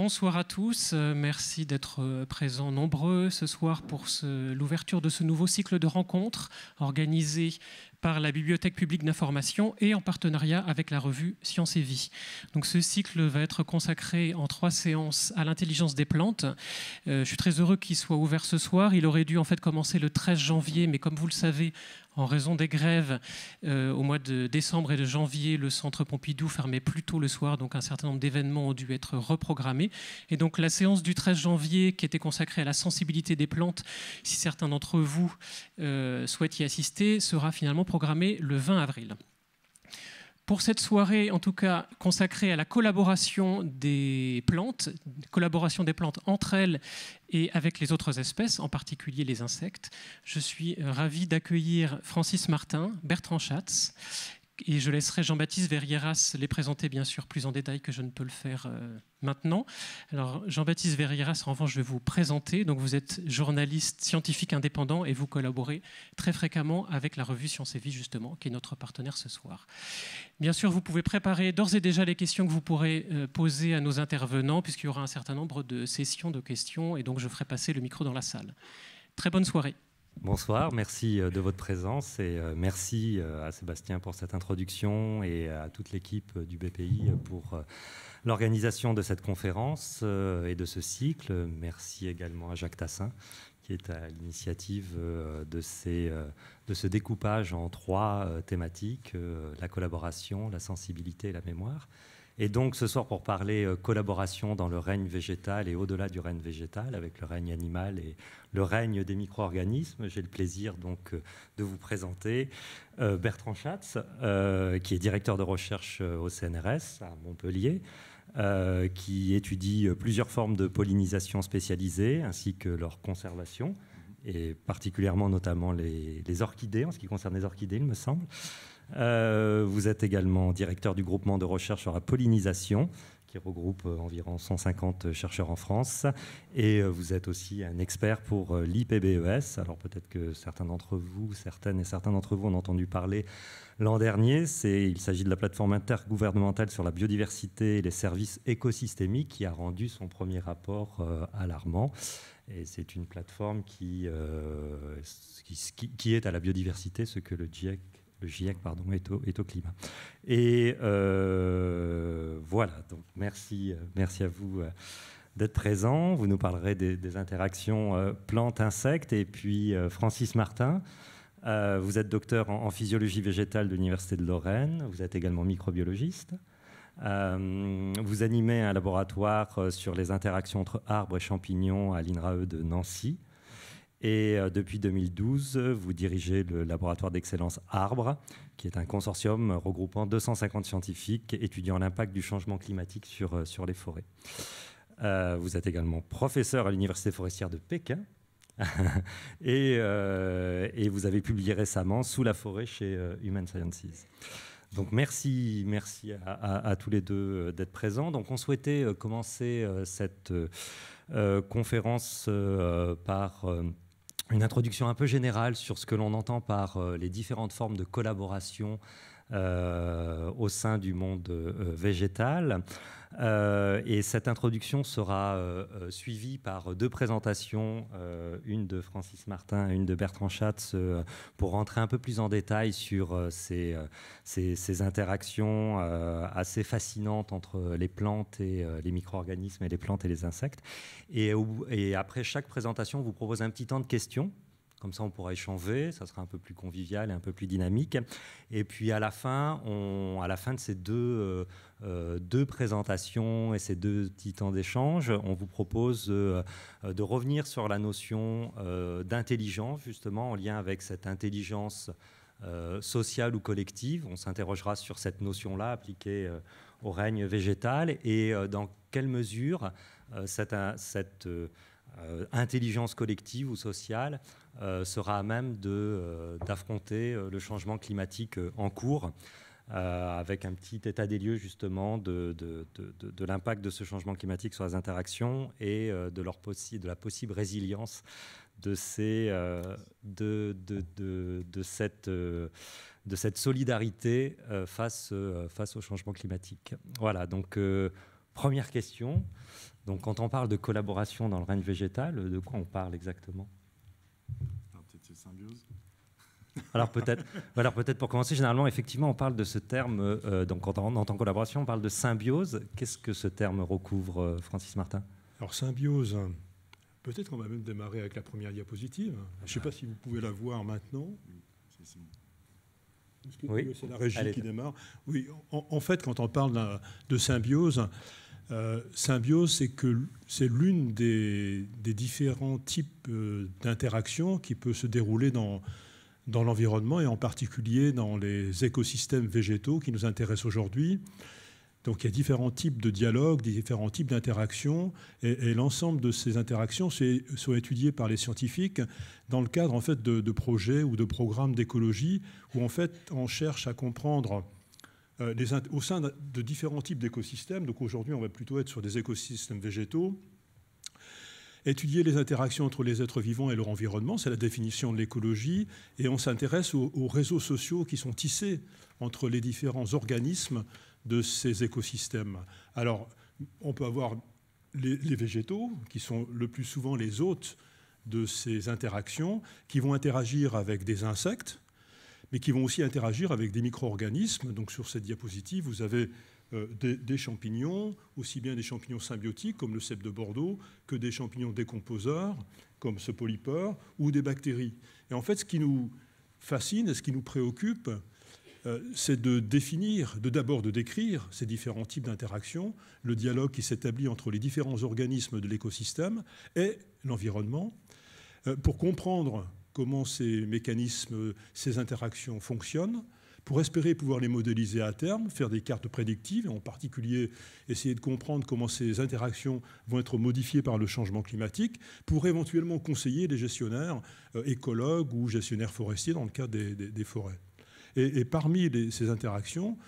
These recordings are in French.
Bonsoir à tous, merci d'être présents nombreux ce soir pour l'ouverture de ce nouveau cycle de rencontres organisé par la Bibliothèque publique d'information et en partenariat avec la revue Science et Vie. Donc ce cycle va être consacré en 3 séances à l'intelligence des plantes. Je suis très heureux qu'il soit ouvert ce soir. Il aurait dû en fait commencer le 13 janvier, mais comme vous le savez, en raison des grèves au mois de décembre et de janvier, le centre Pompidou fermait plus tôt le soir, donc un certain nombre d'événements ont dû être reprogrammés. Et donc la séance du 13 janvier qui était consacrée à la sensibilité des plantes, si certains d'entre vous souhaitent y assister, sera finalement programmée le 20 avril. Pour cette soirée, en tout cas, consacrée à la collaboration des plantes entre elles et avec les autres espèces, en particulier les insectes, je suis ravi d'accueillir Francis Martin, Bertrand Schatz, et je laisserai Jean-Baptiste Veyrieras les présenter, bien sûr, plus en détail que je ne peux le faire maintenant. Alors, Jean-Baptiste Veyrieras, en revanche, je vais vous présenter. Donc, vous êtes journaliste scientifique indépendant et vous collaborez très fréquemment avec la revue Science et Vie, justement, qui est notre partenaire ce soir. Bien sûr, vous pouvez préparer d'ores et déjà les questions que vous pourrez poser à nos intervenants, puisqu'il y aura un certain nombre de sessions de questions, et donc je ferai passer le micro dans la salle. Très bonne soirée. Bonsoir, merci de votre présence et merci à Sébastien pour cette introduction et à toute l'équipe du BPI pour l'organisation de cette conférence et de ce cycle. Merci également à Jacques Tassin qui est à l'initiative de ce découpage en 3 thématiques, la collaboration, la sensibilité et la mémoire. Et donc ce soir pour parler collaboration dans le règne végétal et au-delà du règne végétal avec le règne animal et le règne des micro-organismes, j'ai le plaisir donc de vous présenter Bertrand Schatz qui est directeur de recherche au CNRS à Montpellier, qui étudie plusieurs formes de pollinisation spécialisées ainsi que leur conservation et particulièrement notamment les orchidées, en ce qui concerne les orchidées il me semble. Vous êtes également directeur du groupement de recherche sur la pollinisation qui regroupe environ 150 chercheurs en France et vous êtes aussi un expert pour l'IPBES. Alors peut-être que certains d'entre vous, certaines et certains d'entre vous ont entendu parler l'an dernier. Il s'agit de la plateforme intergouvernementale sur la biodiversité et les services écosystémiques qui a rendu son premier rapport alarmant. Et c'est une plateforme qui est à la biodiversité ce que le GIEC est au climat. Et voilà, donc merci à vous d'être présents. Vous nous parlerez des interactions plantes-insectes. Et puis Francis Martin, vous êtes docteur en physiologie végétale de l'Université de Lorraine. Vous êtes également microbiologiste. Vous animez un laboratoire sur les interactions entre arbres et champignons à l'INRAE de Nancy. Et depuis 2012, vous dirigez le laboratoire d'excellence Arbres, qui est un consortium regroupant 250 scientifiques étudiant l'impact du changement climatique sur les forêts. Vous êtes également professeur à l'Université forestière de Pékin. et vous avez publié récemment Sous la forêt chez Human Sciences. Donc merci à tous les deux d'être présents. Donc on souhaitait commencer cette conférence par... une introduction un peu générale sur ce que l'on entend par les différentes formes de collaboration au sein du monde végétal. Et cette introduction sera suivie par 2 présentations, une de Francis Martin et une de Bertrand Schatz, pour rentrer un peu plus en détail sur ces interactions assez fascinantes entre les plantes et les micro-organismes et les plantes et les insectes. Et après chaque présentation, on vous propose un petit temps de questions. Comme ça, on pourra échanger, ça sera un peu plus convivial et un peu plus dynamique. Et puis, à la fin, de ces deux présentations et ces 2 petits temps d'échange, on vous propose de revenir sur la notion d'intelligence, justement, en lien avec cette intelligence sociale ou collective. On s'interrogera sur cette notion-là appliquée au règne végétal et dans quelle mesure intelligence collective ou sociale sera à même d'affronter le changement climatique en cours, avec un petit état des lieux justement de l'impact de ce changement climatique sur les interactions et de la possible résilience de cette solidarité face au changement climatique. Voilà, donc Première question, donc quand on parle de collaboration dans le règne végétal, de quoi on parle exactement? Peut-être symbiose. Alors peut-être pour commencer, généralement, effectivement, on parle de ce terme, donc quand on entend collaboration, on parle de symbiose. Qu'est-ce que ce terme recouvre, Francis Martin? Alors symbiose, peut-être qu'on va même démarrer avec la première diapositive. Je ne sais pas si vous pouvez la voir maintenant. Oui, c'est la régie qui démarre. Oui, en fait, quand on parle de symbiose, symbiose, c'est que c'est l'une des différents types d'interactions qui peut se dérouler dans l'environnement et en particulier dans les écosystèmes végétaux qui nous intéressent aujourd'hui. Donc il y a différents types de dialogues, différents types d'interactions, et l'ensemble de ces interactions sont étudiées par les scientifiques dans le cadre en fait, de projets ou de programmes d'écologie où en fait, on cherche à comprendre au sein de différents types d'écosystèmes. Donc aujourd'hui, on va plutôt être sur des écosystèmes végétaux. Étudier les interactions entre les êtres vivants et leur environnement, c'est la définition de l'écologie, et on s'intéresse aux réseaux sociaux qui sont tissés entre les différents organismes de ces écosystèmes. Alors, on peut avoir les végétaux, qui sont le plus souvent les hôtes de ces interactions, qui vont interagir avec des insectes, mais qui vont aussi interagir avec des micro-organismes. Donc sur cette diapositive, vous avez des champignons, aussi bien des champignons symbiotiques comme le cèpe de Bordeaux que des champignons décomposeurs comme ce polypore ou des bactéries. Et en fait, ce qui nous fascine et ce qui nous préoccupe, c'est de définir, d'abord de décrire ces différents types d'interactions, le dialogue qui s'établit entre les différents organismes de l'écosystème et l'environnement, pour comprendre comment ces mécanismes, ces interactions fonctionnent, pour espérer pouvoir les modéliser à terme, faire des cartes prédictives, et en particulier essayer de comprendre comment ces interactions vont être modifiées par le changement climatique, pour éventuellement conseiller les gestionnaires écologues ou gestionnaires forestiers dans le cadre des forêts. Et parmi ces interactions,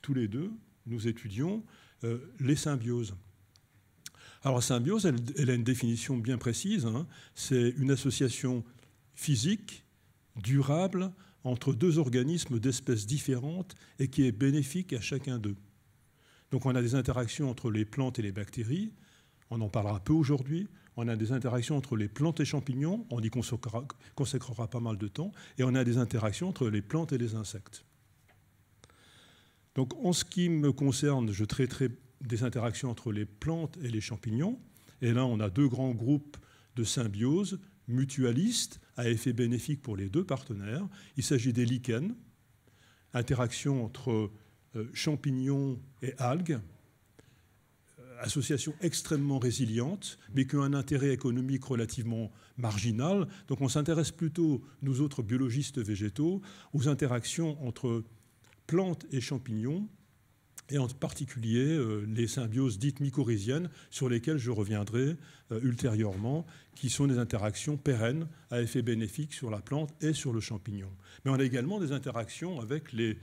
tous les deux, nous étudions les symbioses. Alors la symbiose, elle a une définition bien précise, hein. C'est une association physique, durable, entre deux organismes d'espèces différentes et qui est bénéfique à chacun d'eux. Donc on a des interactions entre les plantes et les bactéries, on en parlera peu aujourd'hui, on a des interactions entre les plantes et champignons, on y consacrera pas mal de temps, et on a des interactions entre les plantes et les insectes. Donc en ce qui me concerne, je traiterai des interactions entre les plantes et les champignons, et là on a deux grands groupes de symbioses, mutualistes, à effet bénéfique pour les deux partenaires. Il s'agit des lichens, interaction entre champignons et algues, association extrêmement résiliente, mais qui a un intérêt économique relativement marginal. Donc on s'intéresse plutôt, nous autres biologistes végétaux, aux interactions entre plantes et champignons, et en particulier les symbioses dites mycorhiziennes, sur lesquelles je reviendrai ultérieurement, qui sont des interactions pérennes à effet bénéfique sur la plante et sur le champignon. Mais on a également des interactions avec les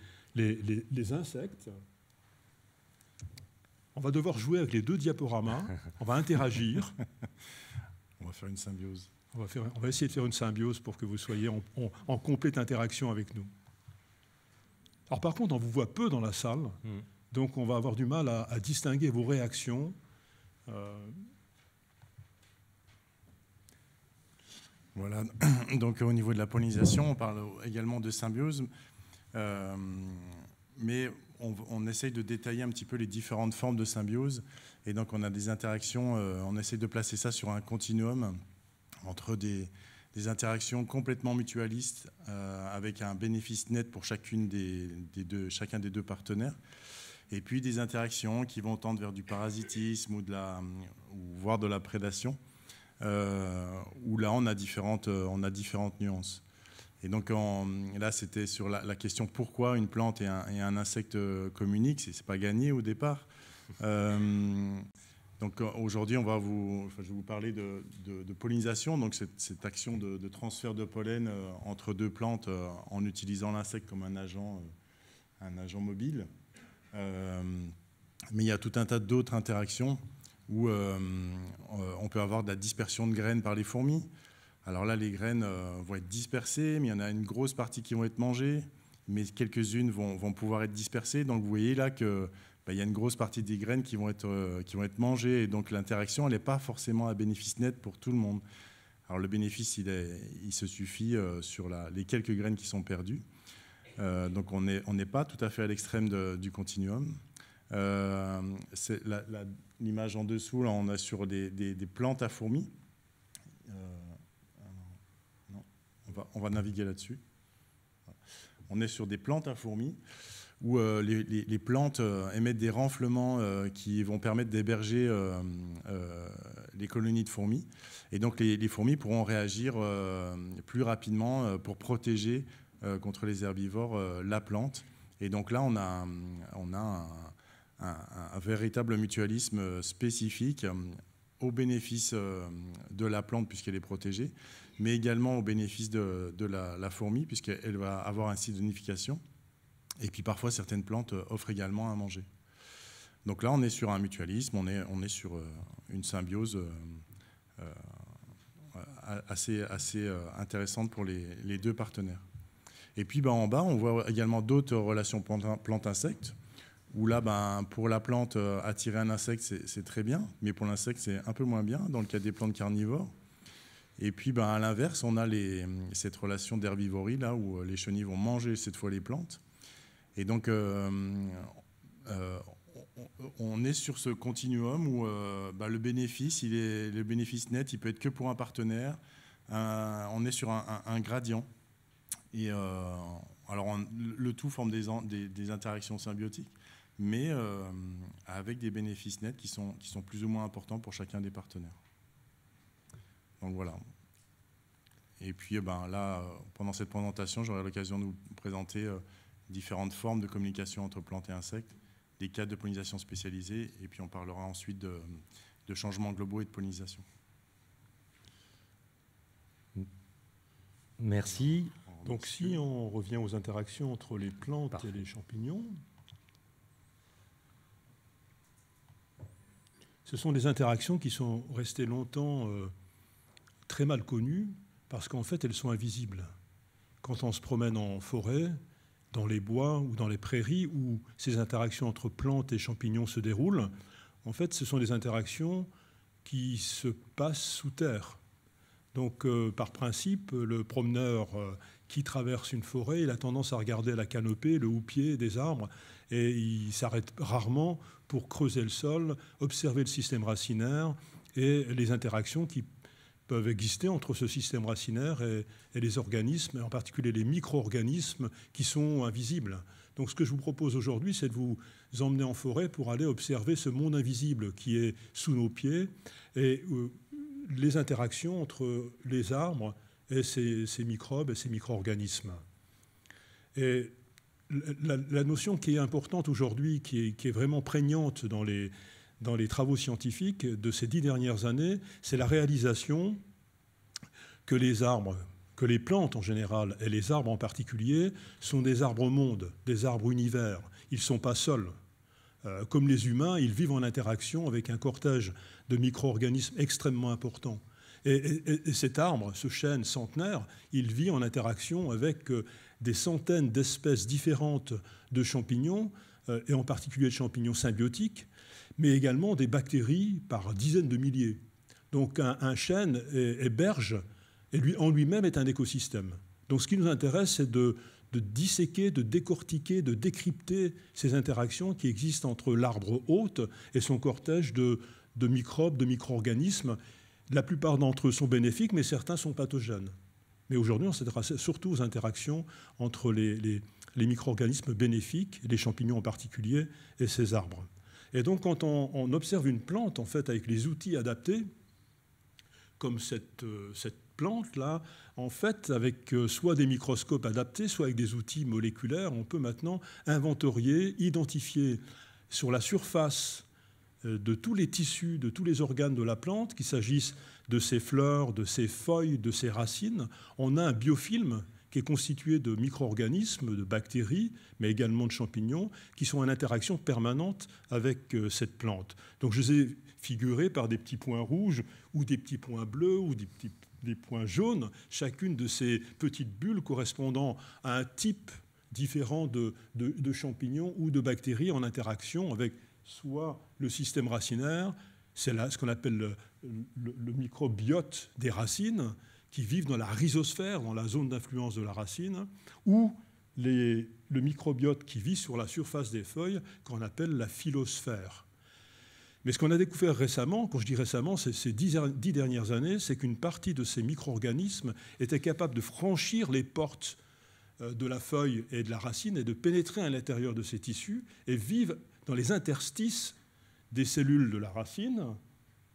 insectes. On va devoir jouer avec les deux diaporamas, on va interagir. On va faire une symbiose. On va essayer de faire une symbiose pour que vous soyez en complète interaction avec nous. Alors par contre, on vous voit peu dans la salle. Donc on va avoir du mal à distinguer vos réactions. Voilà, donc au niveau de la pollinisation, on parle également de symbiose, mais on essaye de détailler un petit peu les différentes formes de symbiose. Et donc on a des interactions, on essaye de placer ça sur un continuum entre des interactions complètement mutualistes avec un bénéfice net pour chacune chacun des deux partenaires. Et puis des interactions qui vont tendre vers du parasitisme ou voire de la prédation, où là on a différentes nuances. Et donc là c'était sur la question pourquoi une plante et un insecte communiquent, c'est pas gagné au départ. Donc aujourd'hui je vais vous parler de pollinisation, donc cette action de transfert de pollen entre deux plantes en utilisant l'insecte comme un agent mobile. Mais il y a tout un tas d'autres interactions où on peut avoir de la dispersion de graines par les fourmis. Alors là, les graines vont être dispersées, mais il y en a une grosse partie qui vont être mangées, mais quelques-unes vont pouvoir être dispersées. Donc vous voyez là que il y a une grosse partie des graines qui vont être mangées. Et donc l'interaction, elle n'est pas forcément un bénéfice net pour tout le monde. Alors le bénéfice, il se suffit sur les quelques graines qui sont perdues. Donc on n'est pas tout à fait à l'extrême du continuum. L'image en dessous, là, on a sur des plantes à fourmis. Non, on va naviguer là-dessus. On est sur des plantes à fourmis où les plantes émettent des renflements qui vont permettre d'héberger les colonies de fourmis. Et donc les fourmis pourront réagir plus rapidement pour protéger contre les herbivores la plante. Et donc là, on a un véritable mutualisme spécifique au bénéfice de la plante puisqu'elle est protégée, mais également au bénéfice de la fourmi puisqu'elle va avoir ainsi une nidification. Et puis parfois, certaines plantes offrent également à manger. Donc là, on est sur un mutualisme, on est sur une symbiose assez intéressante pour les deux partenaires. Et puis en bas, on voit également d'autres relations plante-insectes, où là, pour la plante, attirer un insecte, c'est très bien, mais pour l'insecte, c'est un peu moins bien, dans le cas des plantes carnivores. Et puis à l'inverse, on a cette relation d'herbivorie, là où les chenilles vont manger cette fois les plantes. Et donc, on est sur ce continuum où le bénéfice, le bénéfice net, il peut être que pour un partenaire. On est sur un gradient. Et le tout forme des interactions symbiotiques, mais avec des bénéfices nets qui sont plus ou moins importants pour chacun des partenaires. Donc voilà. Et puis là, pendant cette présentation, j'aurai l'occasion de vous présenter différentes formes de communication entre plantes et insectes, des cas de pollinisation spécialisés, et puis on parlera ensuite de changements globaux et de pollinisation. Merci. Donc si on revient aux interactions entre les plantes et les champignons, ce sont des interactions qui sont restées longtemps très mal connues parce qu'en fait elles sont invisibles. Quand on se promène en forêt, dans les bois ou dans les prairies où ces interactions entre plantes et champignons se déroulent, en fait ce sont des interactions qui se passent sous terre. Donc par principe, le promeneur qui traverse une forêt, il a tendance à regarder la canopée, le houppier des arbres, et il s'arrête rarement pour creuser le sol, observer le système racinaire et les interactions qui peuvent exister entre ce système racinaire et les organismes, en particulier les micro-organismes qui sont invisibles. Donc ce que je vous propose aujourd'hui, c'est de vous emmener en forêt pour aller observer ce monde invisible qui est sous nos pieds et les interactions entre les arbres et ces microbes et ces micro-organismes. Et la notion qui est importante aujourd'hui, qui est vraiment prégnante dans les travaux scientifiques de ces 10 dernières années, c'est la réalisation que les arbres, que les plantes en général, et les arbres en particulier, sont des arbres mondes, des arbres univers. Ils ne sont pas seuls. Comme les humains, ils vivent en interaction avec un cortège de micro-organismes extrêmement important. Et cet arbre, ce chêne centenaire, il vit en interaction avec des centaines d'espèces différentes de champignons, et en particulier de champignons symbiotiques, mais également des bactéries par dizaines de milliers. Donc un chêne héberge, et en lui-même est un écosystème. Donc ce qui nous intéresse, c'est de disséquer, de décortiquer, de décrypter ces interactions qui existent entre l'arbre hôte et son cortège de microbes, de micro-organismes. La plupart d'entre eux sont bénéfiques, mais certains sont pathogènes. Mais aujourd'hui, on s'intéresse surtout aux interactions entre les micro-organismes bénéfiques, les champignons en particulier, et ces arbres. Et donc, quand on observe une plante, en fait, avec les outils adaptés, comme cette plante-là, en fait, avec soit des microscopes adaptés, soit avec des outils moléculaires, on peut maintenant inventorier, identifier sur la surface de tous les tissus, de tous les organes de la plante, qu'il s'agisse de ses fleurs, de ses feuilles, de ses racines. On a un biofilm qui est constitué de micro-organismes, de bactéries, mais également de champignons, qui sont en interaction permanente avec cette plante. Donc je les ai figurés par des petits points rouges, ou des petits points bleus, ou des points jaunes, chacune de ces petites bulles correspondant à un type différents de champignons ou de bactéries en interaction avec soit le système racinaire, c'est là ce qu'on appelle le microbiote des racines, qui vivent dans la rhizosphère, dans la zone d'influence de la racine, ou le microbiote qui vit sur la surface des feuilles, qu'on appelle la phyllosphère. Mais ce qu'on a découvert récemment, quand je dis récemment, c'est ces 10 dernières années, c'est qu'une partie de ces micro-organismes était capable de franchir les portes de la feuille et de la racine et de pénétrer à l'intérieur de ces tissus et vivent dans les interstices des cellules de la racine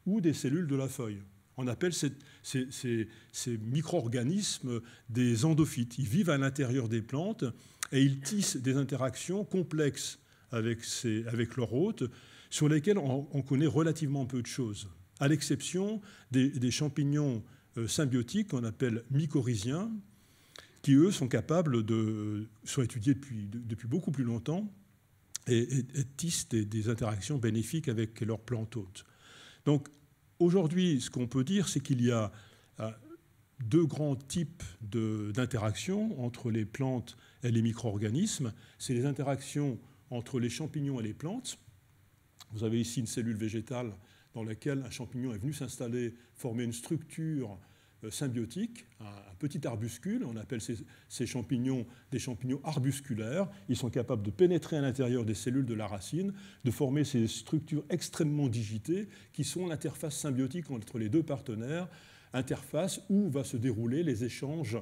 ou des cellules de la feuille. On appelle ces micro-organismes des endophytes. Ils vivent à l'intérieur des plantes et ils tissent des interactions complexes avec leur hôte, sur lesquelles on connaît relativement peu de choses, à l'exception des champignons symbiotiques qu'on appelle mycorhiziens, qui, eux, sont capables sont étudiés depuis beaucoup plus longtemps et tissent des interactions bénéfiques avec leurs plantes hôtes. Donc, aujourd'hui, ce qu'on peut dire, c'est qu'il y a deux grands types d'interactions entre les plantes et les micro-organismes. C'est les interactions entre les champignons et les plantes. Vous avez ici une cellule végétale dans laquelle un champignon est venu s'installer, former une structure symbiotique, un petit arbuscule. On appelle ces champignons des champignons arbusculaires. Ils sont capables de pénétrer à l'intérieur des cellules de la racine, de former ces structures extrêmement digitées qui sont l'interface symbiotique entre les deux partenaires, interface où va se dérouler les échanges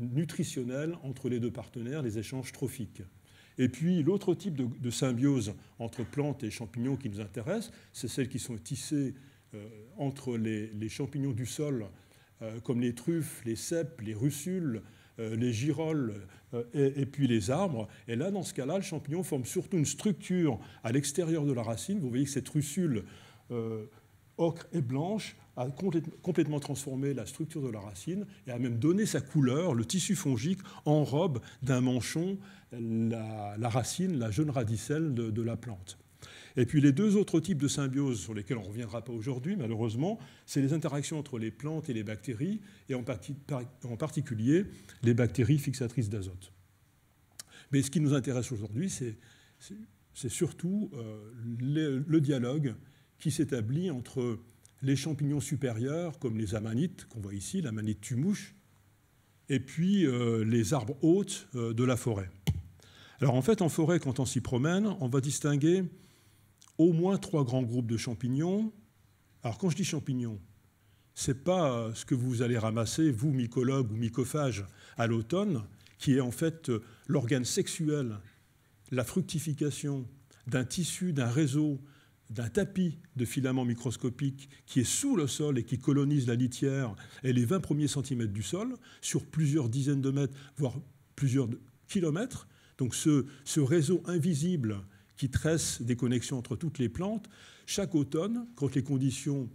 nutritionnels entre les deux partenaires, les échanges trophiques. Et puis l'autre type de symbiose entre plantes et champignons qui nous intéresse, c'est celles qui sont tissées entre les champignons du sol, comme les truffes, les cèpes, les russules, les girolles et puis les arbres. Et là, dans ce cas-là, le champignon forme surtout une structure à l'extérieur de la racine. Vous voyez que cette russule ocre et blanche a complètement transformé la structure de la racine et a même donné sa couleur. Le tissu fongique enrobe d'un manchon la racine, la jeune radicelle de la plante. Et puis les deux autres types de symbiose sur lesquels on ne reviendra pas aujourd'hui, malheureusement, c'est les interactions entre les plantes et les bactéries, et en particulier les bactéries fixatrices d'azote. Mais ce qui nous intéresse aujourd'hui, c'est surtout le dialogue qui s'établit entre les champignons supérieurs, comme les amanites, qu'on voit ici, l'amanite tumouche, et puis les arbres hôtes de la forêt. Alors en fait, en forêt, quand on s'y promène, on va distinguer au moins 3 grands groupes de champignons. Alors quand je dis champignons, ce n'est pas ce que vous allez ramasser, vous, mycologues ou mycophages, à l'automne, qui est en fait l'organe sexuel, la fructification d'un tissu, d'un réseau, d'un tapis de filaments microscopiques qui est sous le sol et qui colonise la litière et les 20 premiers centimètres du sol sur plusieurs dizaines de mètres, voire plusieurs kilomètres. Donc ce réseau invisible qui tresse des connexions entre toutes les plantes, chaque automne, quand les conditions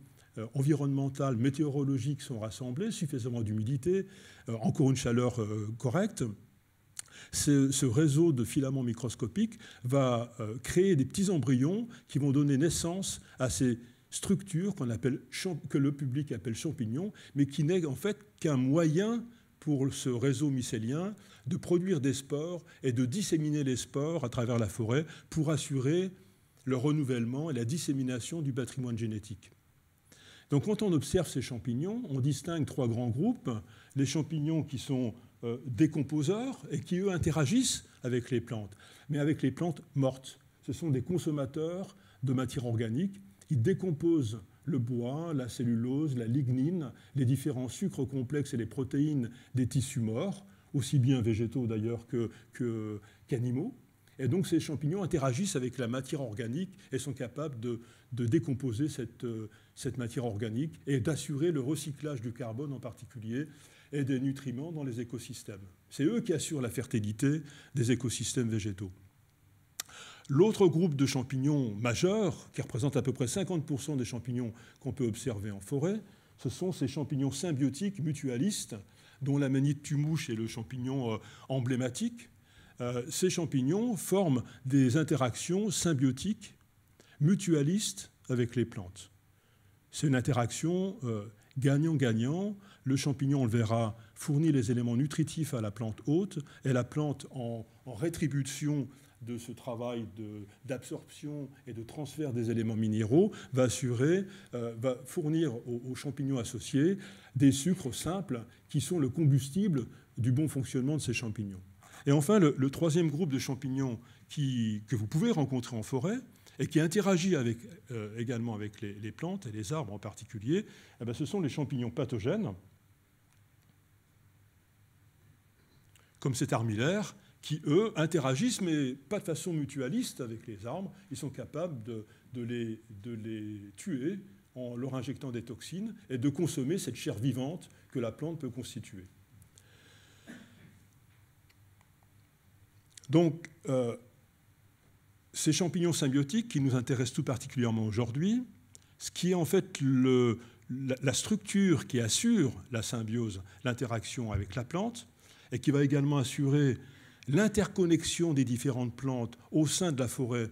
environnementales, météorologiques sont rassemblées, suffisamment d'humidité, encore une chaleur correcte, ce réseau de filaments microscopiques va créer des petits embryons qui vont donner naissance à ces structures que le public appelle champignons, mais qui n'est en fait qu'un moyen pour ce réseau mycélien de produire des spores et de disséminer les spores à travers la forêt pour assurer le renouvellement et la dissémination du patrimoine génétique. Donc quand on observe ces champignons, on distingue 3 grands groupes, les champignons qui sont décomposeurs et qui, eux, interagissent avec les plantes, mais avec les plantes mortes. Ce sont des consommateurs de matière organique. Ils décomposent le bois, la cellulose, la lignine, les différents sucres complexes et les protéines des tissus morts, aussi bien végétaux d'ailleurs qu'animaux. Et donc ces champignons interagissent avec la matière organique et sont capables de décomposer cette matière organique et d'assurer le recyclage du carbone en particulier et des nutriments dans les écosystèmes. C'est eux qui assurent la fertilité des écosystèmes végétaux. L'autre groupe de champignons majeurs, qui représente à peu près 50% des champignons qu'on peut observer en forêt, ce sont ces champignons symbiotiques mutualistes, dont l'amanite tumouche est le champignon emblématique. Ces champignons forment des interactions symbiotiques mutualistes avec les plantes. C'est une interaction gagnant-gagnant. Le champignon, on le verra, fournit les éléments nutritifs à la plante hôte, et la plante, en rétribution de ce travail d'absorption et de transfert des éléments minéraux, va assurer, va fournir aux champignons associés des sucres simples qui sont le combustible du bon fonctionnement de ces champignons. Et enfin, le troisième groupe de champignons que vous pouvez rencontrer en forêt et qui interagit également avec les plantes et les arbres en particulier, eh bien, ce sont les champignons pathogènes, comme cet armillaire, qui, eux, interagissent, mais pas de façon mutualiste avec les arbres. Ils sont capables de les tuer en leur injectant des toxines et de consommer cette chair vivante que la plante peut constituer. Donc, ces champignons symbiotiques qui nous intéressent tout particulièrement aujourd'hui, ce qui est en fait la structure qui assure la symbiose, l'interaction avec la plante, et qui va également assurer l'interconnexion des différentes plantes au sein de la forêt,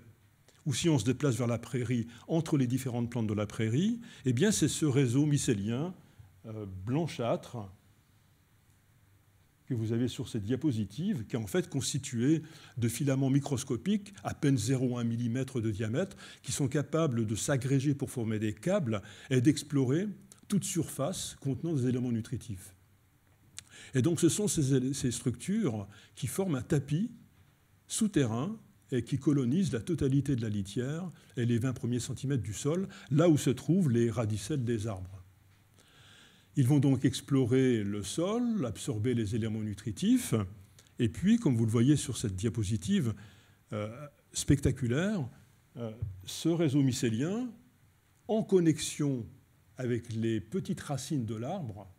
ou si on se déplace vers la prairie, entre les différentes plantes de la prairie, eh bien c'est ce réseau mycélien blanchâtre que vous avez sur cette diapositive, qui est en fait constitué de filaments microscopiques, à peine 0,1 mm de diamètre, qui sont capables de s'agréger pour former des câbles et d'explorer toute surface contenant des éléments nutritifs. Et donc ce sont ces structures qui forment un tapis souterrain et qui colonisent la totalité de la litière et les 20 premiers centimètres du sol, là où se trouvent les radicelles des arbres. Ils vont donc explorer le sol, absorber les éléments nutritifs, et puis, comme vous le voyez sur cette diapositive spectaculaire, ce réseau mycélien, en connexion avec les petites racines de l'arbre,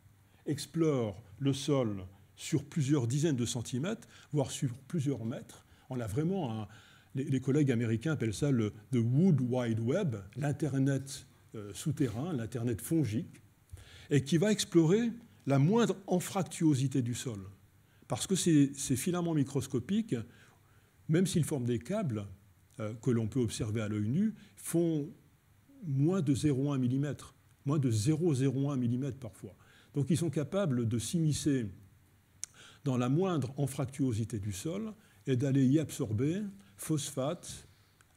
explore le sol sur plusieurs dizaines de centimètres, voire sur plusieurs mètres. On a vraiment les collègues américains appellent ça le « the wood wide web », l'Internet souterrain, l'Internet fongique, et qui va explorer la moindre anfractuosité du sol. Parce que ces filaments microscopiques, même s'ils forment des câbles que l'on peut observer à l'œil nu, font moins de 0,1 mm, moins de 0,01 mm parfois. Donc ils sont capables de s'immiscer dans la moindre anfractuosité du sol et d'aller y absorber phosphate,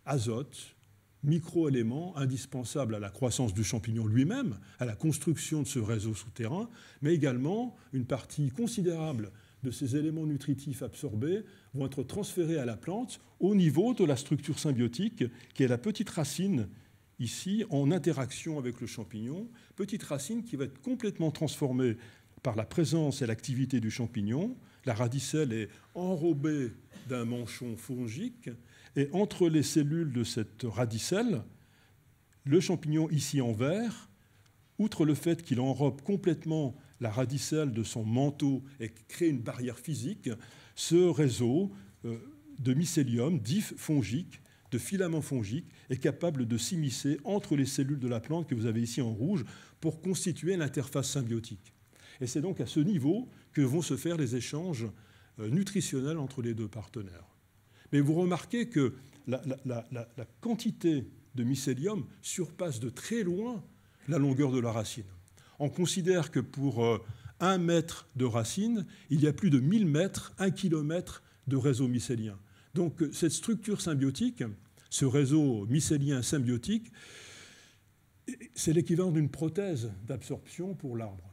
azote, micro-éléments indispensables à la croissance du champignon lui-même, à la construction de ce réseau souterrain, mais également une partie considérable de ces éléments nutritifs absorbés vont être transférés à la plante au niveau de la structure symbiotique qui est la petite racine ici en interaction avec le champignon, petite racine qui va être complètement transformée par la présence et l'activité du champignon. La radicelle est enrobée d'un manchon fongique et entre les cellules de cette radicelle, le champignon ici en vert, outre le fait qu'il enrobe complètement la radicelle de son manteau et crée une barrière physique, ce réseau de mycélium, dif fongique, de filaments fongiques, est capable de s'immiscer entre les cellules de la plante que vous avez ici en rouge pour constituer l'interface symbiotique. Et c'est donc à ce niveau que vont se faire les échanges nutritionnels entre les deux partenaires. Mais vous remarquez que la quantité de mycélium surpasse de très loin la longueur de la racine. On considère que pour 1 mètre de racine, il y a plus de 1000 mètres, 1 km de réseau mycélien. Donc cette structure symbiotique, ce réseau mycélien symbiotique, c'est l'équivalent d'une prothèse d'absorption pour l'arbre.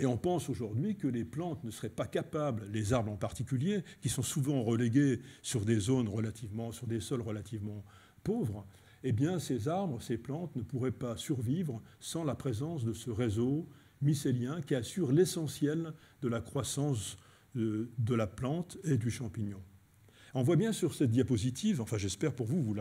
Et on pense aujourd'hui que les plantes ne seraient pas capables, les arbres en particulier, qui sont souvent relégués sur des zones relativement, sur des sols relativement pauvres, eh bien ces arbres, ces plantes ne pourraient pas survivre sans la présence de ce réseau mycélien qui assure l'essentiel de la croissance de la plante et du champignon. On voit bien sur cette diapositive, enfin j'espère pour vous, vous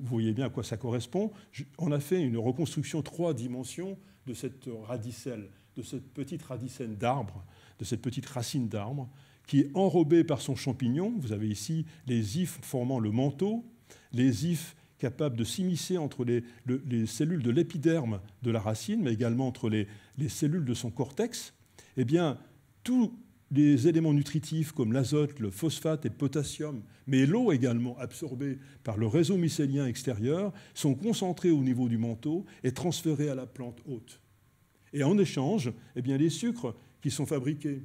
voyez bien à quoi ça correspond, on a fait une reconstruction 3 dimensions de cette radicelle, de cette petite radicelle d'arbre, de cette petite racine d'arbre, qui est enrobée par son champignon. Vous avez ici les ifs formant le manteau, les ifs capables de s'immiscer entre les cellules de l'épiderme de la racine, mais également entre les cellules de son cortex. Eh bien, tous les éléments nutritifs comme l'azote, le phosphate et le potassium, mais l'eau également absorbée par le réseau mycélien extérieur, sont concentrés au niveau du manteau et transférés à la plante hôte. Et en échange, eh bien, les sucres qui sont fabriqués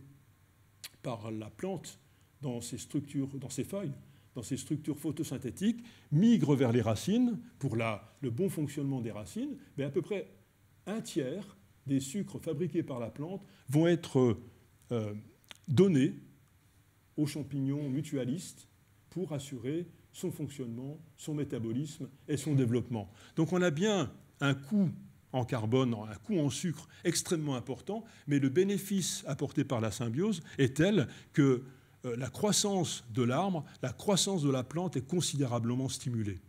par la plante dans ses structures, dans ses feuilles, dans ces structures photosynthétiques, migrent vers les racines pour le bon fonctionnement des racines, mais à peu près un tiers des sucres fabriqués par la plante vont être donnés aux champignons mutualistes pour assurer son fonctionnement, son métabolisme et son développement. Donc on a bien un coût en carbone, un coût en sucre extrêmement important, mais le bénéfice apporté par la symbiose est tel que la croissance de l'arbre, la croissance de la plante est considérablement stimulée.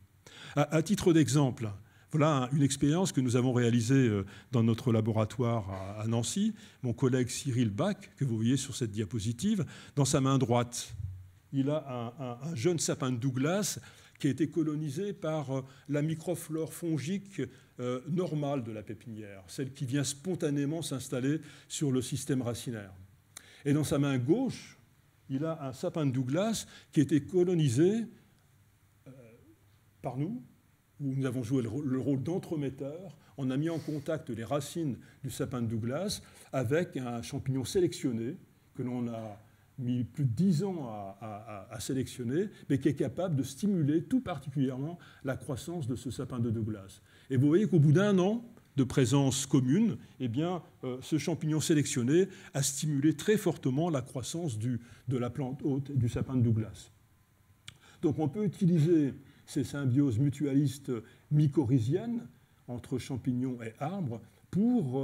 À titre d'exemple, voilà une expérience que nous avons réalisée dans notre laboratoire à Nancy. Mon collègue Cyril Bach, que vous voyez sur cette diapositive, dans sa main droite, il a un jeune sapin de Douglas qui a été colonisé par la microflore fongique normale de la pépinière, celle qui vient spontanément s'installer sur le système racinaire. Et dans sa main gauche, il a un sapin de Douglas qui a été colonisé par nous, où nous avons joué le rôle d'entremetteur. On a mis en contact les racines du sapin de Douglas avec un champignon sélectionné que l'on a mis plus de 10 ans à sélectionner, mais qui est capable de stimuler tout particulièrement la croissance de ce sapin de Douglas. Et vous voyez qu'au bout d'un an de présence commune, eh bien, ce champignon sélectionné a stimulé très fortement la croissance de la plante hôte et du sapin de Douglas. Donc on peut utiliser ces symbioses mutualistes mycorhiziennes entre champignons et arbres pour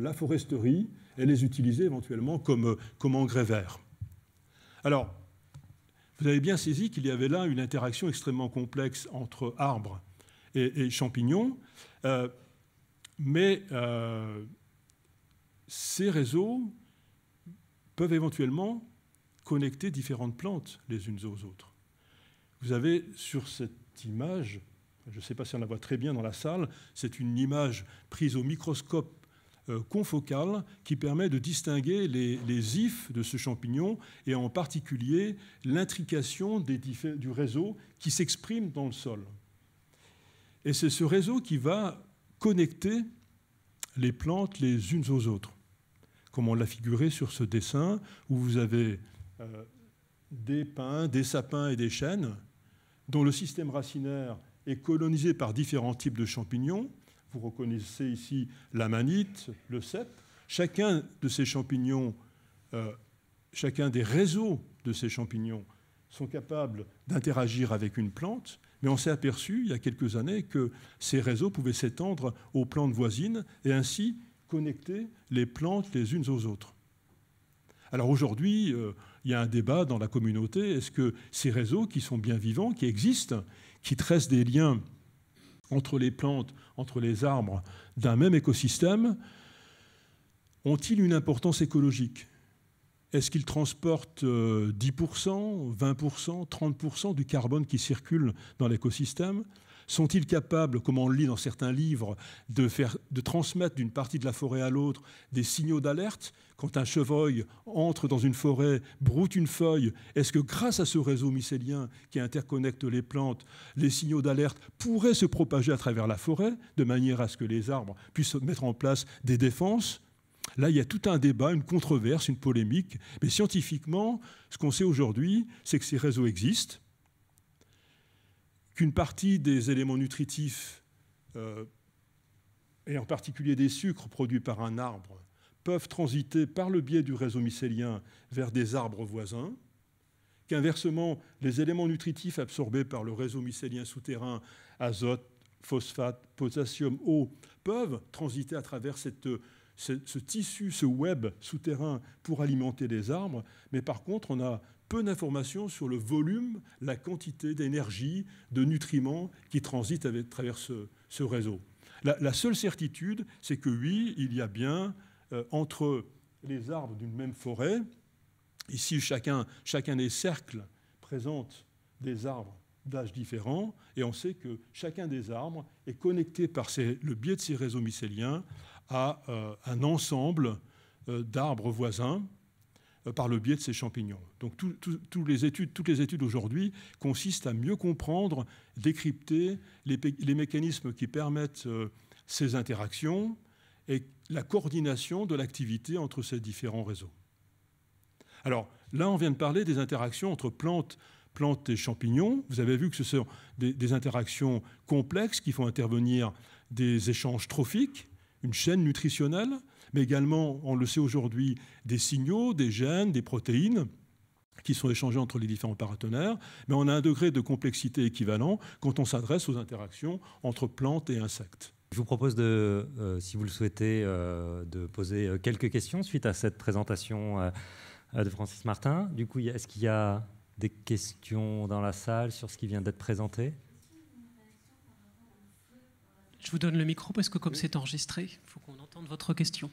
la foresterie et les utiliser éventuellement comme engrais vert. Alors, vous avez bien saisi qu'il y avait là une interaction extrêmement complexe entre arbres et champignons, mais ces réseaux peuvent éventuellement connecter différentes plantes les unes aux autres. Vous avez sur cette image, je ne sais pas si on la voit très bien dans la salle, c'est une image prise au microscope confocale qui permet de distinguer les ifs de ce champignon et en particulier l'intrication du réseau qui s'exprime dans le sol. Et c'est ce réseau qui va connecter les plantes les unes aux autres, comme on l'a figuré sur ce dessin où vous avez des pins, des sapins et des chênes dont le système racinaire est colonisé par différents types de champignons. Vous reconnaissez ici la manite, le cep. Chacun de ces champignons, chacun des réseaux de ces champignons sont capables d'interagir avec une plante, mais on s'est aperçu il y a quelques années que ces réseaux pouvaient s'étendre aux plantes voisines et ainsi connecter les plantes les unes aux autres. Alors aujourd'hui, il y a un débat dans la communauté. Est-ce que ces réseaux qui sont bien vivants, qui existent, qui tracent des liens entre les plantes, entre les arbres d'un même écosystème, ont-ils une importance écologique? Est-ce qu'ils transportent 10%, 20%, 30% du carbone qui circule dans l'écosystème? Sont-ils capables, comme on le lit dans certains livres, de transmettre d'une partie de la forêt à l'autre des signaux d'alerte? Quand un chevreuil entre dans une forêt, broute une feuille, est-ce que grâce à ce réseau mycélien qui interconnecte les plantes, les signaux d'alerte pourraient se propager à travers la forêt de manière à ce que les arbres puissent mettre en place des défenses? Là, il y a tout un débat, une controverse, une polémique. Mais scientifiquement, ce qu'on sait aujourd'hui, c'est que ces réseaux existent, qu'une partie des éléments nutritifs, et en particulier des sucres produits par un arbre, peuvent transiter par le biais du réseau mycélien vers des arbres voisins, qu'inversement, les éléments nutritifs absorbés par le réseau mycélien souterrain, azote, phosphate, potassium, eau, peuvent transiter à travers ce tissu, ce web souterrain pour alimenter les arbres. Mais par contre, on a peu d'informations sur le volume, la quantité d'énergie, de nutriments qui transitent à travers ce réseau. La seule certitude, c'est que oui, il y a bien entre les arbres d'une même forêt, ici chacun des cercles présente des arbres d'âge différents, et on sait que chacun des arbres est connecté par le biais de ces réseaux mycéliens à un ensemble d'arbres voisins, par le biais de ces champignons. Donc toutes les études aujourd'hui consistent à mieux comprendre, décrypter les mécanismes qui permettent ces interactions et la coordination de l'activité entre ces différents réseaux. Alors là, on vient de parler des interactions entre plantes et champignons. Vous avez vu que ce sont des interactions complexes qui font intervenir des échanges trophiques, une chaîne nutritionnelle, mais également, on le sait aujourd'hui, des signaux, des gènes, des protéines qui sont échangés entre les différents partenaires. Mais on a un degré de complexité équivalent quand on s'adresse aux interactions entre plantes et insectes. Je vous propose, si vous le souhaitez, de poser quelques questions suite à cette présentation de Francis Martin. Du coup, est-ce qu'il y a des questions dans la salle sur ce qui vient d'être présenté? Je vous donne le micro parce que comme c'est enregistré, il faut qu'on entende votre question.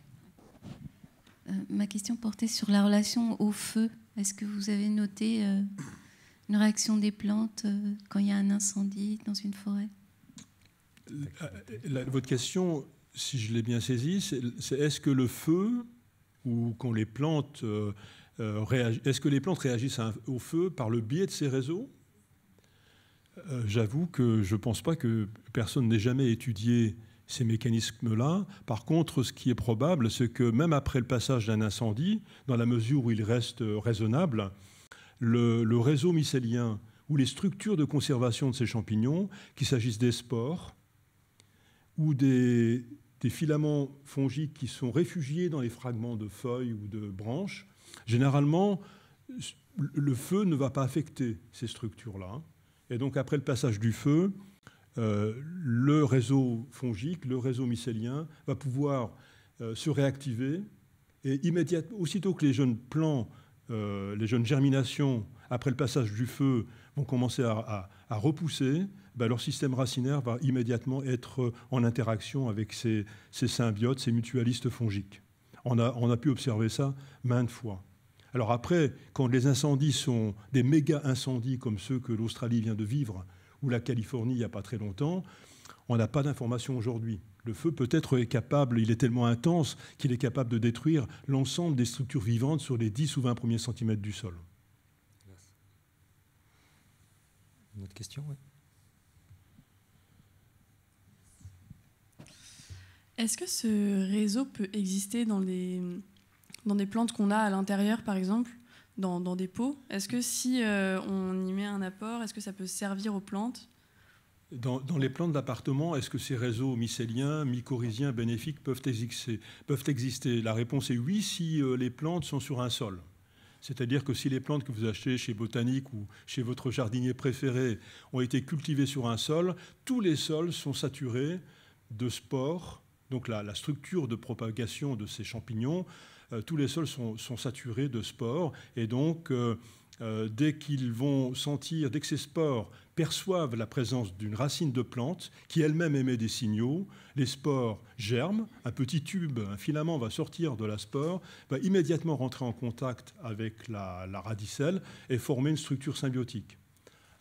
Ma question portait sur la relation au feu. Est-ce que vous avez noté une réaction des plantes quand il y a un incendie dans une forêt? Votre question, si je l'ai bien saisie, c'est est-ce que le feu, ou quand les plantes réagissent au feu par le biais de ces réseaux? J'avoue que je ne pense pas que personne n'ait jamais étudié ces mécanismes-là. Par contre, ce qui est probable, c'est que même après le passage d'un incendie, dans la mesure où il reste raisonnable, le réseau mycélien ou les structures de conservation de ces champignons, qu'il s'agisse des spores ou des filaments fongiques qui sont réfugiés dans les fragments de feuilles ou de branches, généralement, le feu ne va pas affecter ces structures-là. Et donc, après le passage du feu, le réseau fongique, le réseau mycélien, va pouvoir se réactiver. Et immédiatement, aussitôt que les jeunes plants, les jeunes germinations, après le passage du feu, vont commencer à repousser, ben leur système racinaire va immédiatement être en interaction avec ces symbiotes, ces mutualistes fongiques. On a pu observer ça maintes fois. Alors après, quand les incendies sont des méga-incendies comme ceux que l'Australie vient de vivre ou la Californie il n'y a pas très longtemps, on n'a pas d'informations aujourd'hui. Le feu peut-être est capable, il est tellement intense qu'il est capable de détruire l'ensemble des structures vivantes sur les 10 ou 20 premiers centimètres du sol. Une autre question, oui. Est-ce que ce réseau peut exister dans des plantes qu'on a à l'intérieur, par exemple, dans des pots? Est-ce que si on y met un apport, est-ce que ça peut servir aux plantes? Dans les plantes d'appartement, est-ce que ces réseaux mycéliens, mycorhiziens, bénéfiques peuvent exister? La réponse est oui si les plantes sont sur un sol. C'est-à-dire que si les plantes que vous achetez chez Botanique ou chez votre jardinier préféré ont été cultivées sur un sol, tous les sols sont saturés de spores. Donc la structure de propagation de ces champignons, tous les sols sont saturés de spores. Et donc, dès que ces spores perçoivent la présence d'une racine de plante qui elle-même émet des signaux, les spores germent, un petit tube, un filament va sortir de la spore, va immédiatement rentrer en contact avec la radicelle et former une structure symbiotique.